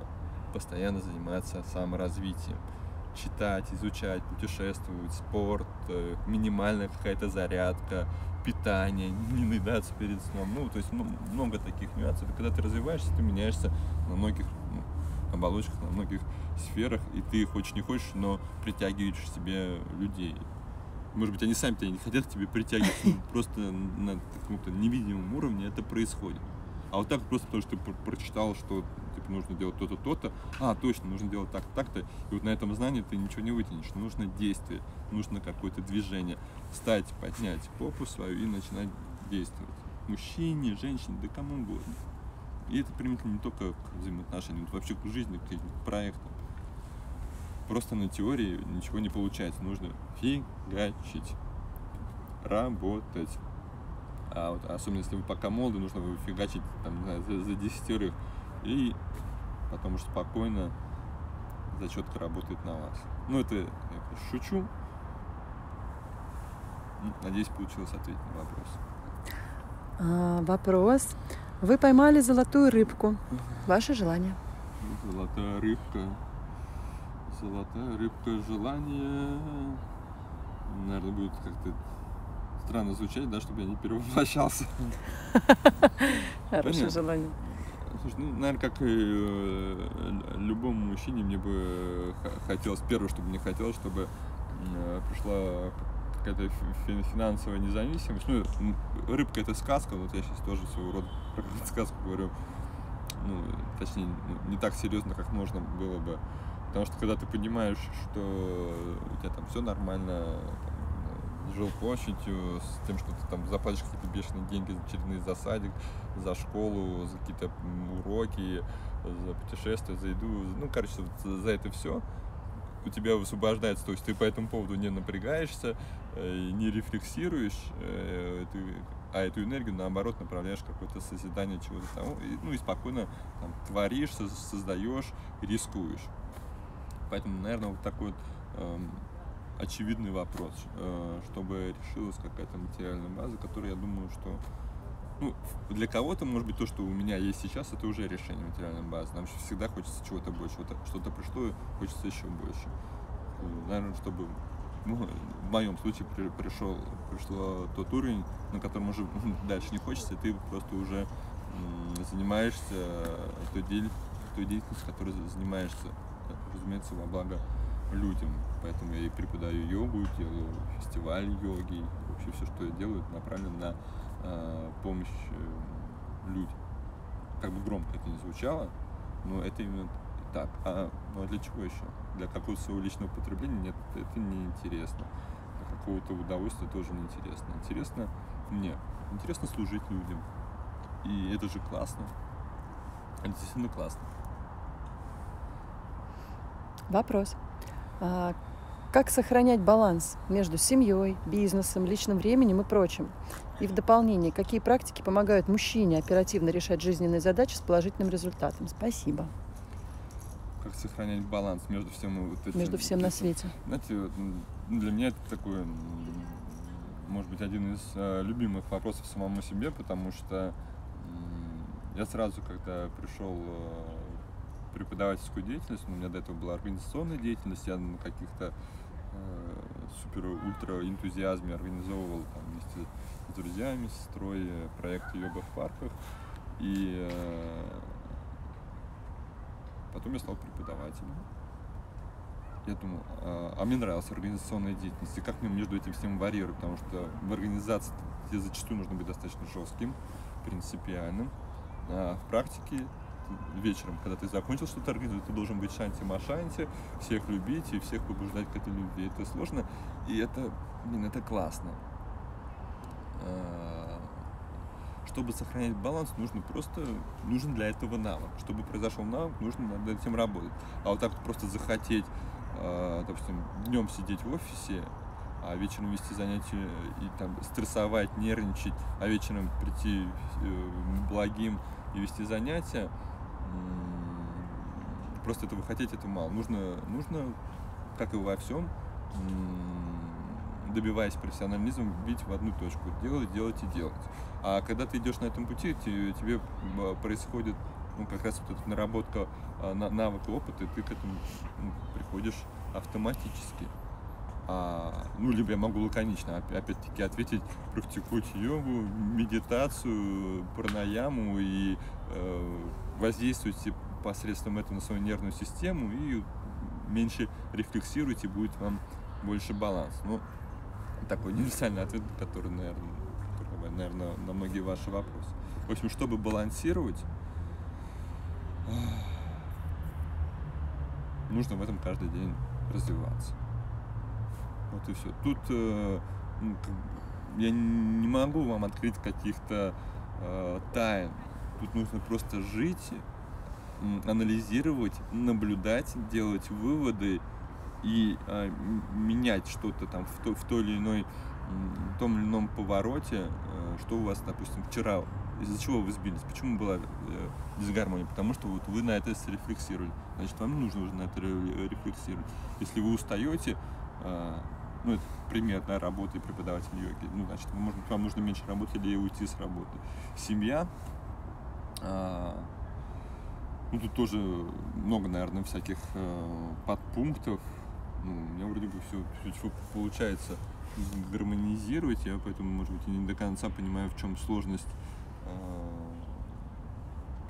Постоянно заниматься саморазвитием. Читать, изучать, путешествовать, спорт, минимальная какая-то зарядка, питание, не наедаться перед сном. Ну, то есть много таких нюансов. И когда ты развиваешься, ты меняешься на многих оболочках, на многих сферах, и ты хочешь не хочешь, но притягиваешь к себе людей. Может быть, они сами тебя не хотят к тебе притягивать, просто на каком-то невидимом уровне это происходит. А вот так просто потому, что ты прочитал, что типа, нужно делать то-то, то-то, а, точно, нужно делать так-то, так-то, и вот на этом знании ты ничего не вытянешь, нужно действие, нужно какое-то движение, встать, поднять попу свою и начинать действовать. Мужчине, женщине, да кому угодно. И это применительно не только к взаимоотношениям, это вообще к жизни, к проектам. Просто на теории ничего не получается, нужно фигачить, работать. А вот, особенно если вы пока молоды, нужно его фигачить там, за 10 и потом уже спокойно зачетка работает на вас. Ну, это я шучу. Надеюсь, получилось ответить на вопрос. Вопрос. Вы поймали золотую рыбку. Ваше желание? Золотая рыбка. Золотая рыбка. Желание, наверное, будет как-то... Странно звучать, да, чтобы я не перевоплощался. Хорошее желание. Слушай, ну, наверное, как и любому мужчине, мне бы хотелось, первое, чтобы мне хотелось, чтобы пришла какая-то финансовая независимость. Ну, рыбка — это сказка, вот я сейчас тоже своего рода про сказку говорю, ну, точнее, не так серьезно, как можно было бы. Потому что когда ты понимаешь, что у тебя там все нормально, там, жил площадью, с тем, что ты там заплатишь какие-то бешеные деньги за очередные засадик, за школу, за какие-то уроки, за путешествия, за еду, ну, короче, вот за это все у тебя высвобождается, то есть ты по этому поводу не напрягаешься, не рефлексируешь, а эту энергию, наоборот, направляешь в какое-то созидание чего-то там, ну, и спокойно там творишь, создаешь, рискуешь. Поэтому, наверное, вот такой вот очевидный вопрос, чтобы решилась какая-то материальная база, которая, я думаю, что, ну, для кого-то, может быть, то, что у меня есть сейчас, это уже решение материальной базы. Нам всегда хочется чего-то больше, что-то пришло, хочется еще больше. Наверное, чтобы, ну, в моем случае пришло тот уровень, на котором уже дальше не хочется, и ты просто уже занимаешься той деятельностью, которой занимаешься, разумеется, во благо людям. Поэтому я и преподаю йогу, делаю фестиваль йоги, вообще все, что я делаю, направлено на помощь людям. Как бы громко это ни звучало, но это именно так. Ну, а для чего еще? Для какого-то своего личного потребления? Нет, это неинтересно. Для какого-то удовольствия тоже неинтересно. Интересно мне. Интересно служить людям. И это же классно. Это действительно классно. Вопрос. Как сохранять баланс между семьей, бизнесом, личным временем и прочим? И в дополнение, какие практики помогают мужчине оперативно решать жизненные задачи с положительным результатом? Спасибо. Как сохранять баланс между всем вот этим? Между всем на свете. Знаете, для меня это такой, может быть, один из любимых вопросов самому себе, потому что я сразу, когда пришел преподавательскую деятельность, у меня до этого была организационная деятельность, я на каких-то супер-ультра-энтузиазме организовывал там, вместе с друзьями, с сестрой проект йога в парках, и потом я стал преподавателем. Я думал, а мне нравилась организационная деятельность, и как мне между этим всем варьирую, потому что в организации тебе зачастую нужно быть достаточно жестким, принципиальным, а в практике вечером, когда ты закончил что-то организовать, ты должен быть шанти-машанти, всех любить и всех побуждать к этой любви. Это сложно, и это, блин, это классно. Чтобы сохранять баланс, нужен для этого навык. Чтобы произошел навык, нужно над этим работать. А вот так вот просто захотеть, допустим, днем сидеть в офисе, а вечером вести занятия и там стрессовать, нервничать, а вечером прийти благим и вести занятия, просто этого хотеть, это мало. Нужно, как и во всем, добиваясь профессионализма, бить в одну точку. Делать, делать и делать. А когда ты идешь на этом пути, тебе происходит, ну, как раз вот эта наработка навыка, опыта, и ты к этому, ну, приходишь автоматически. Ну, либо я могу лаконично, опять-таки, ответить: практикуйте йогу, медитацию, пранаяму и воздействуйте посредством этого на свою нервную систему, и меньше рефлексируйте, будет вам больше баланс. Ну, такой универсальный ответ, который, наверное, на многие ваши вопросы. В общем, чтобы балансировать, нужно в этом каждый день развиваться. Вот и все. Тут я не могу вам открыть каких-то тайн. Тут нужно просто жить, анализировать, наблюдать, делать выводы и менять что-то там в том или ином повороте, что у вас, допустим, вчера, из-за чего вы сбились, почему была дисгармония, потому что вот вы на это срефлексировали. Значит, вам нужно уже на это рефлексировать. Если вы устаете, ну, это пример, да, работы и преподаватель йоги. Ну, значит, может быть, вам нужно меньше работать или уйти с работы. Семья. Ну, тут тоже много, наверное, всяких подпунктов. Ну, у меня вроде бы все получается гармонизировать. Я поэтому, может быть, и не до конца понимаю, в чем сложность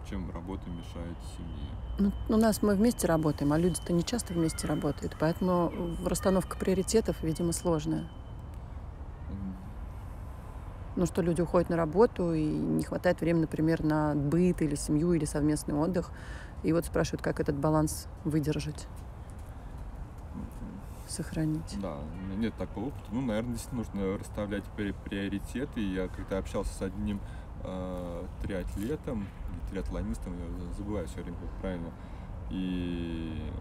чем работа мешает семье? Ну, у нас мы вместе работаем, а люди-то не часто вместе работают, поэтому расстановка приоритетов, видимо, сложная. Ну, что люди уходят на работу, и не хватает времени, например, на быт или семью, или совместный отдых. И вот спрашивают, как этот баланс выдержать, сохранить. Да, у меня нет такого опыта. Ну, наверное, здесь нужно расставлять приоритеты. Я когда общался с одним триатлонистом, я забываю все время, как правильно. И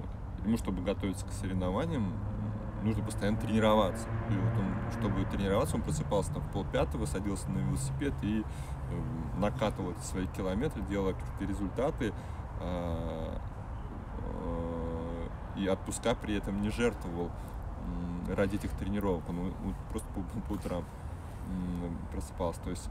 ему, чтобы готовиться к соревнованиям, нужно постоянно тренироваться. И вот он, чтобы тренироваться, он просыпался там в 4:30, садился на велосипед и накатывал свои километры, делал какие-то результаты. И отпуска при этом не жертвовал ради этих тренировок. Он просто по утрам просыпался. То есть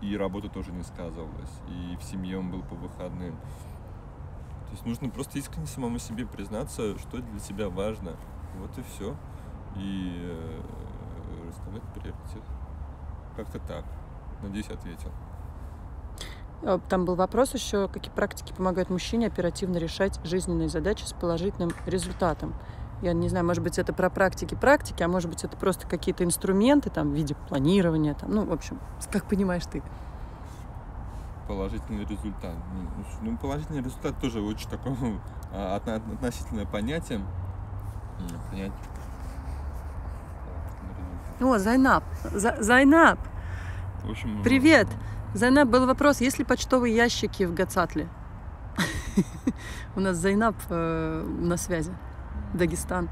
и работа тоже не сказывалась. И в семье он был по выходным. То есть нужно просто искренне самому себе признаться, что для тебя важно. Вот и все. И расставлять приоритет. Как-то так. Надеюсь, ответил. Там был вопрос еще, какие практики помогают мужчине оперативно решать жизненные задачи с положительным результатом. Я не знаю, может быть, это про практики, а может быть, это просто какие-то инструменты там, в виде планирования. Там, ну, в общем, как понимаешь ты. Положительный результат. Ну, положительный результат тоже очень такое относительное понятие. Нет. О, Зайнап. Зайнап. В общем, привет. Зайнап, был вопрос, есть ли почтовые ящики в Гацатле? У нас Зайнап на связи. Дагестан.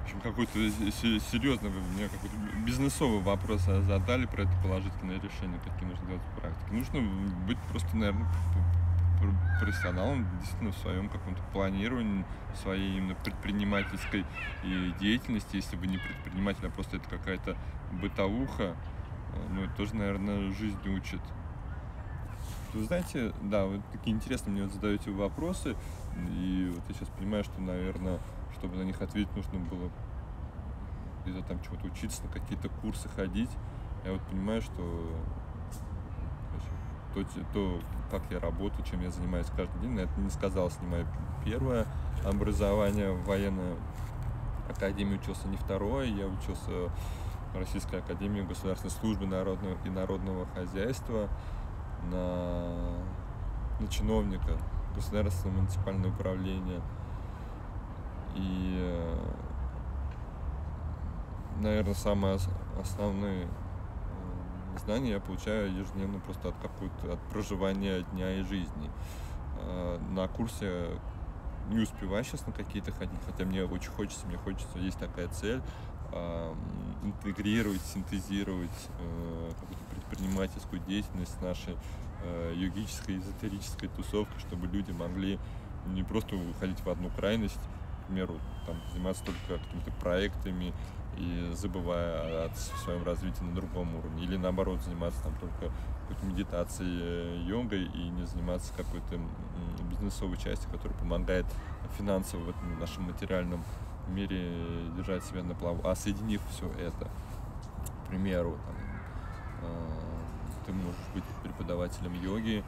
В общем, какой-то серьезный, мне какой-то бизнесовый вопрос задали про это положительное решение, какие нужно делать в практике. Нужно быть просто, наверное, профессионалом действительно в своем каком-то планировании, в своей именно предпринимательской деятельности. Если бы не предприниматель, а просто это какая-то бытовуха, ну, это тоже, наверное, жизнь учит. Вы знаете, да, вот такие интересные мне вот задаете вопросы, и вот я сейчас понимаю, что, наверное, чтобы на них ответить, нужно было где-то там чего-то учиться, на какие-то курсы ходить. Я вот понимаю, что то, как я работаю, чем я занимаюсь каждый день, на это не сказалось ни мое первое образование в военной академии, учился не второе, я учился в Российской академии государственной службы народного и народного хозяйства на чиновника государственного муниципального управления. И, наверное, самые основные знания я получаю ежедневно просто от проживания дня и жизни. На курсе не успеваю сейчас на какие-то ходить, хотя мне очень хочется, есть такая цель интегрировать, синтезировать какую-то предпринимательскую деятельность с нашей йогической, эзотерической тусовкой, чтобы люди могли не просто уходить в одну крайность, к примеру, там, заниматься только какими-то проектами и забывая о своем развитии на другом уровне. Или наоборот, заниматься там только какой-то медитацией, йогой и не заниматься какой-то бизнесовой частью, которая помогает финансово в этом нашем материальном мире держать себя на плаву. А соединив все это, к примеру, там, ты можешь быть преподавателем йоги,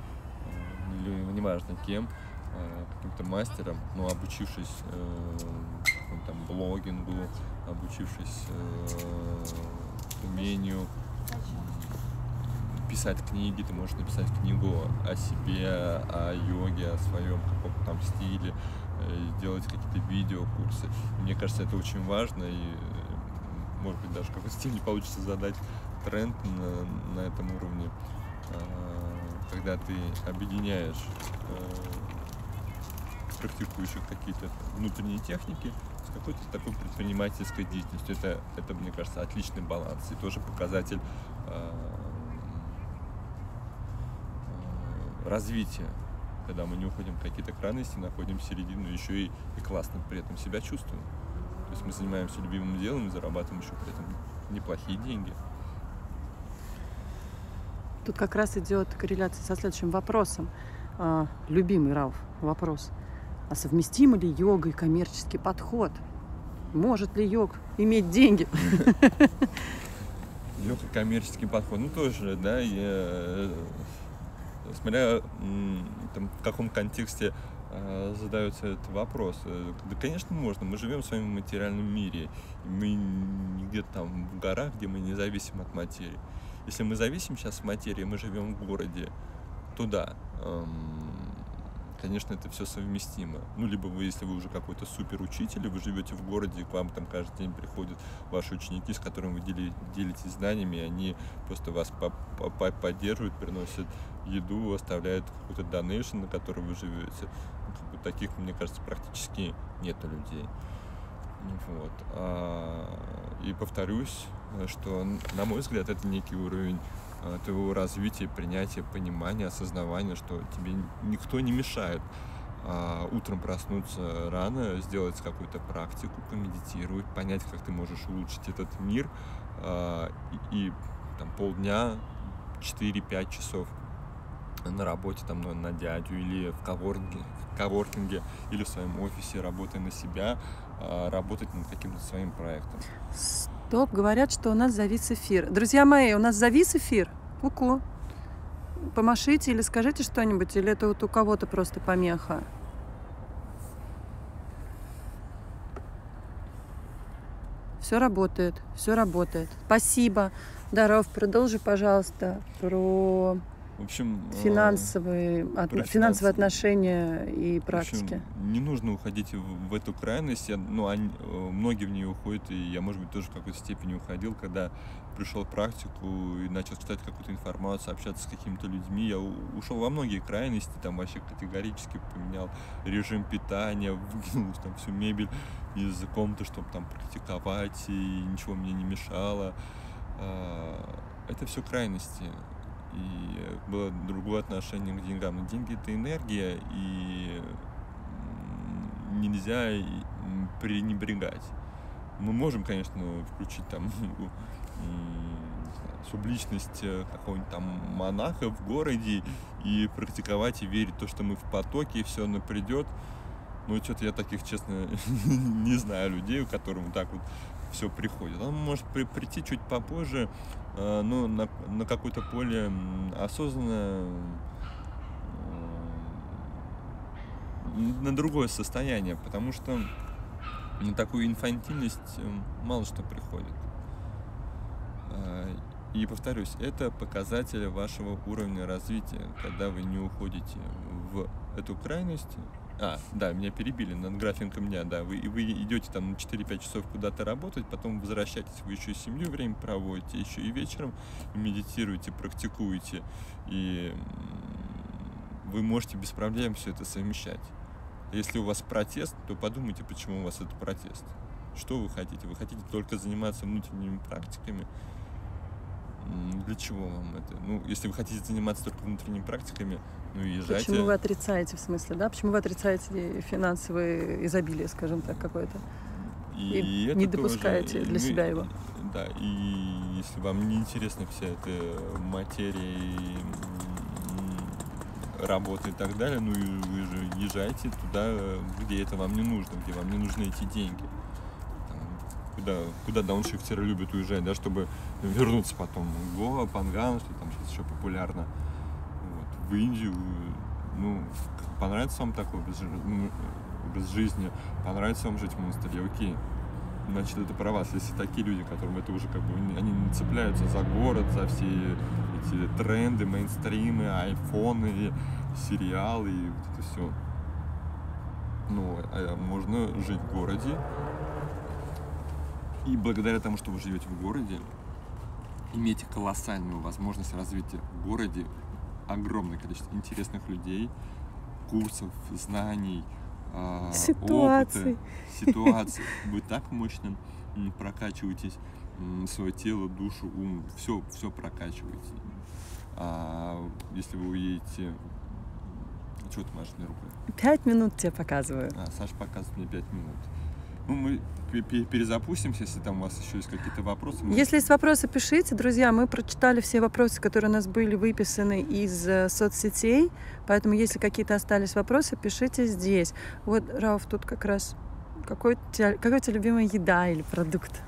или неважно кем, каким-то мастером, но обучившись там, блогингу, обучившись умению писать книги, ты можешь написать книгу о себе, о йоге, о своем каком-то там стиле, делать какие-то видеокурсы. Мне кажется, это очень важно, и, может быть, даже какой-то стиль не получится задать тренд на этом уровне, когда ты объединяешь практикующих какие-то внутренние техники с какой-то такой предпринимательской деятельностью. Это, мне кажется, отличный баланс и тоже показатель развития, когда мы не уходим в какие-то крайности, находим середину, еще и классно при этом себя чувствуем. То есть мы занимаемся любимым делом и зарабатываем еще при этом неплохие деньги. Тут как раз идет корреляция со следующим вопросом. Любимый Рауф вопрос. А совместим ли йога и коммерческий подход? Может ли йог иметь деньги? легкий коммерческий подход. Ну, тоже, да, я, смотря там, в каком контексте задается этот вопрос. Да, конечно, можно. Мы живем с вами в материальном мире. Мы не где-то там в горах, где мы не зависим от материи. Если мы зависим сейчас от материи, мы живем в городе, то да, конечно, это все совместимо. Ну, либо вы, если вы уже какой-то суперучитель, и вы живете в городе, и к вам там каждый день приходят ваши ученики, с которыми вы делитесь знаниями, и они просто вас поддерживают, приносят еду, оставляют какой-то донейшн, на который вы живете. Ну, таких, мне кажется, практически нету людей. Вот. И повторюсь, что, на мой взгляд, это некий уровень твоего развития, принятия, понимания, осознавания, что тебе никто не мешает утром проснуться рано, сделать какую-то практику, помедитировать, понять, как ты можешь улучшить этот мир, и там полдня, 4-5 часов на работе, там, на дядю, или в коворкинге, или в своем офисе, работая на себя, работать над каким-то своим проектом. Стоп, говорят, что у нас завис эфир. Друзья мои, у нас завис эфир? Ку-ку. Помашите или скажите что-нибудь, или это вот у кого-то просто помеха? Все работает, все работает. Спасибо. Даров, продолжи, пожалуйста, про... В общем, финансовые отношения и практики. В общем, не нужно уходить в эту крайность, многие в нее уходят, и я, может быть, тоже в какой-то степени уходил, когда пришел в практику и начал читать какую-то информацию, общаться с какими-то людьми. Я ушел во многие крайности, там вообще категорически поменял режим питания, выкинул там всю мебель из комнаты, чтобы там практиковать, и ничего мне не мешало. Это все крайности. И было другое отношение к деньгам. Но деньги – это энергия, и нельзя пренебрегать. Мы можем, конечно, включить там субличность какого-нибудь там монаха в городе и практиковать, и верить в то, что мы в потоке, и все оно придет. Но что-то я таких, честно, не знаю людей, у которых вот так вот все приходит. Он может прийти чуть попозже, но на какое-то поле осознанно, на другое состояние, потому что на такую инфантильность мало что приходит. И повторюсь, это показатель вашего уровня развития, когда вы не уходите в эту крайность. Да, меня перебили над графиком дня, да. Вы идете там на 4-5 часов куда-то работать, потом возвращаетесь, вы еще и семью время проводите, еще и вечером медитируете, практикуете, и вы можете без проблем все это совмещать. Если у вас протест, то подумайте, почему у вас этот протест. Что вы хотите? Вы хотите только заниматься внутренними практиками? Для чего вам это? Ну, если вы хотите заниматься только внутренними практиками, ну, езжайте. Почему вы отрицаете, в смысле, да? Почему вы отрицаете финансовое изобилие, скажем так, какое-то? И не допускаете тоже, для себя его. Да, и если вам не интересна вся эта материя и работа и так далее, ну, вы же езжайте туда, где это вам не нужно, где вам не нужны эти деньги. Куда дауншифтеры любят уезжать, да, чтобы вернуться потом в Гоа, Панган, что там сейчас еще популярно, вот, в Индию. Ну, понравится вам такой образ жизни, понравится вам жить в монастыре, окей, значит, это про вас. Если такие люди, которым это уже как бы, они не цепляются за город, за все эти тренды, мейнстримы, айфоны, сериалы и вот это все. Ну, а можно жить в городе. И благодаря тому, что вы живете в городе, имеете колоссальную возможность развития в городе, огромное количество интересных людей, курсов, знаний, ситуаций. Вы так мощно прокачиваетесь, свое тело, душу, ум, все прокачиваете. А если вы уедете... Чего ты машешь мне рукой? 5 минут тебе показываю. Саша показывает мне 5 минут. Ну, мы перезапустимся, если там у вас еще есть какие-то вопросы. Если есть вопросы, пишите, друзья. Мы прочитали все вопросы, которые у нас были выписаны из соцсетей. Поэтому, если какие-то остались вопросы, пишите здесь. Вот, Рауф, тут как раз... Какая у тебя любимая еда или продукт?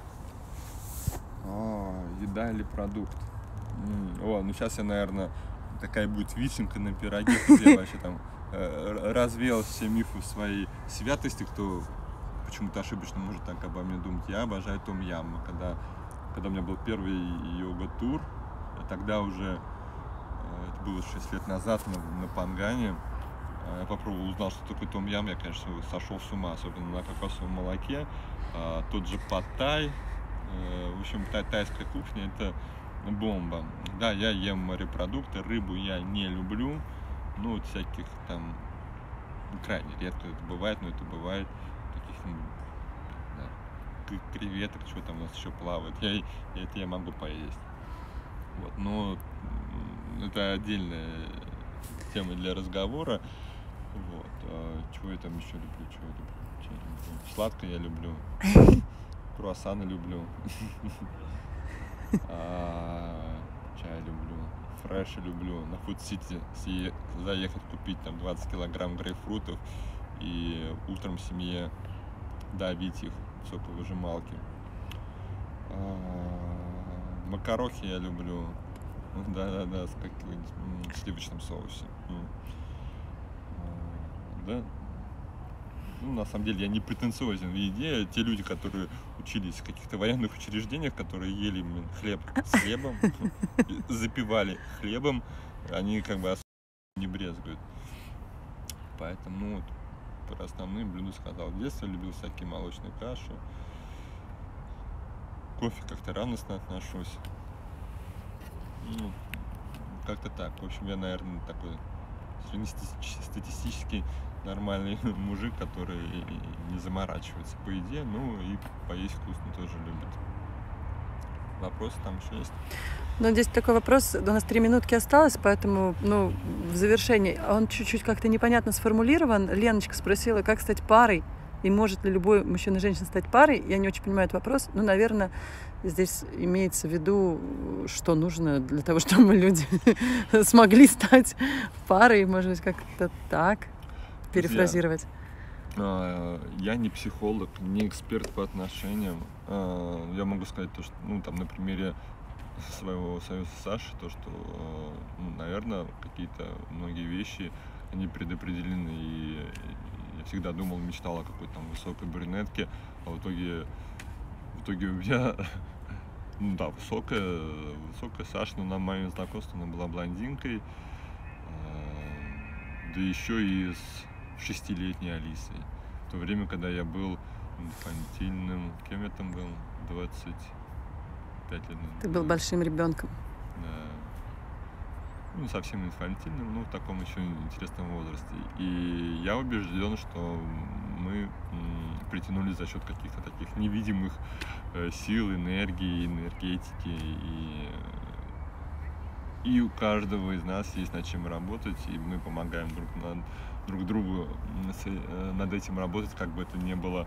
еда или продукт? О, ну сейчас я, наверное, такая будет вишенка на пироге, где вообще там развеял все мифы своей святости, кто почему-то ошибочно может так обо мне думать. Я обожаю том-ям. Когда у меня был первый йога-тур, тогда уже, это было 6 лет назад на Пангане, я попробовал, узнал, что такое том-ям, я, конечно, сошел с ума, особенно на кокосовом молоке. Тот же паттай, в общем, тайская кухня, это бомба. Да, я ем морепродукты, рыбу я не люблю, ну, вот всяких там, крайне редко это бывает, но это бывает, таких, да, креветок, что там у нас еще плавает, это я могу поесть. Вот, но это отдельная тема для разговора. Вот. Чего я там еще люблю? Сладкое я люблю. Круассаны люблю. Чай люблю. Фреши люблю. На Фуд-Сити заехать купить там 20 килограмм грейпфрутов и утром семье давить их в соковыжималке. Макарохи я люблю. Да-да-да, с каким-нибудь сливочным соусом. Да? Ну, на самом деле я не претенциозен в еде. Те люди, которые учились в каких-то военных учреждениях, которые ели хлеб с хлебом, запивали хлебом, они как бы особо не брезгуют. Поэтому, ну, вот, про основные блюда сказал. В детстве любил всякие молочные каши. Кофе как-то равностно отношусь. Ну, как-то так. В общем, я, наверное, такой статистически нормальный мужик, который не заморачивается по еде, ну и поесть вкусно тоже любит. Вопросы там еще есть? Ну, здесь такой вопрос, у нас 3 минутки осталось, поэтому, ну, в завершении. Он чуть-чуть как-то непонятно сформулирован. Леночка спросила, как стать парой, и может ли любой мужчина и женщина стать парой. Я не очень понимаю этот вопрос, но, наверное, здесь имеется в виду, что нужно для того, чтобы люди смогли стать парой, может быть, как-то так перефразировать. Я не психолог, не эксперт по отношениям. Я могу сказать то, что, ну, там, на примере своего союза с Сашей, то, что, ну, наверное, какие-то многие вещи, они предопределены. И я всегда думал, мечтал о какой-то там высокой брюнетке, а в итоге у меня, ну да, высокая Саша, но на моем знакомстве она была блондинкой, да еще и с 6-летней Алисой. В то время, когда я был инфантильным, кем я там был? 25 лет. Ты был большим ребенком. Да. Ну, совсем инфантильным, но в таком еще интересном возрасте. И я убежден, что мы притянулись за счет каких-то таких невидимых сил, энергии, энергетики. И у каждого из нас есть над чем работать, и мы помогаем друг другу над этим работать, как бы это ни было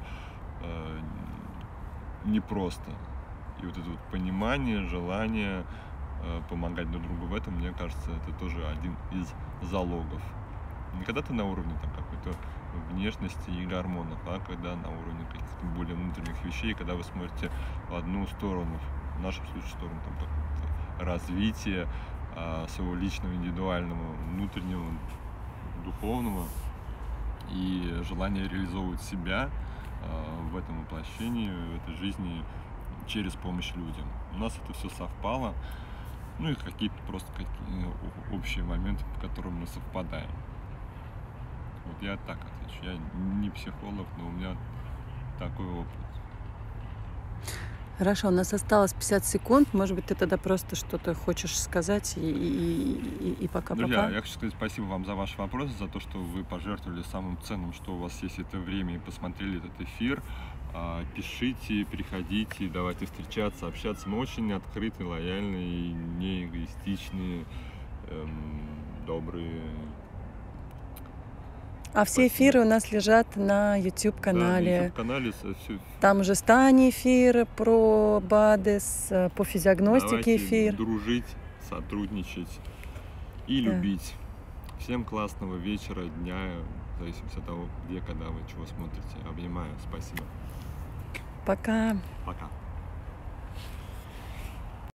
непросто. И вот это вот понимание, желание помогать друг другу в этом, мне кажется, это тоже один из залогов. Не когда ты на уровне там какой-то внешности и гормонов, а когда на уровне каких-то более внутренних вещей, когда вы смотрите в одну сторону, в нашем случае в сторону там какого-то развития своего личного, индивидуального, внутреннего, духовного, и желание реализовывать себя в этом воплощении, в этой жизни через помощь людям. У нас это все совпало, ну и какие-то просто общие моменты, по которым мы совпадаем. Вот я так отвечу. Я не психолог, но у меня такой опыт. Хорошо, у нас осталось 50 секунд. Может быть, ты тогда просто что-то хочешь сказать и пока-пока. Друзья, я хочу сказать спасибо вам за ваш вопрос, за то, что вы пожертвовали самым ценным, что у вас есть, это время, и посмотрели этот эфир. Пишите, приходите, давайте встречаться, общаться. Мы очень открытые, лояльные, не эгоистичные, добрые. А все эфиры у нас лежат на YouTube-канале. Да, на YouTube-канале все. Там уже с Таней эфир, про БАДЭС, по физиогностике. Давайте эфир. Дружить, сотрудничать и любить. Всем классного вечера, дня, в зависимости от того, где, когда вы чего смотрите. Обнимаю. Спасибо. Пока. Пока.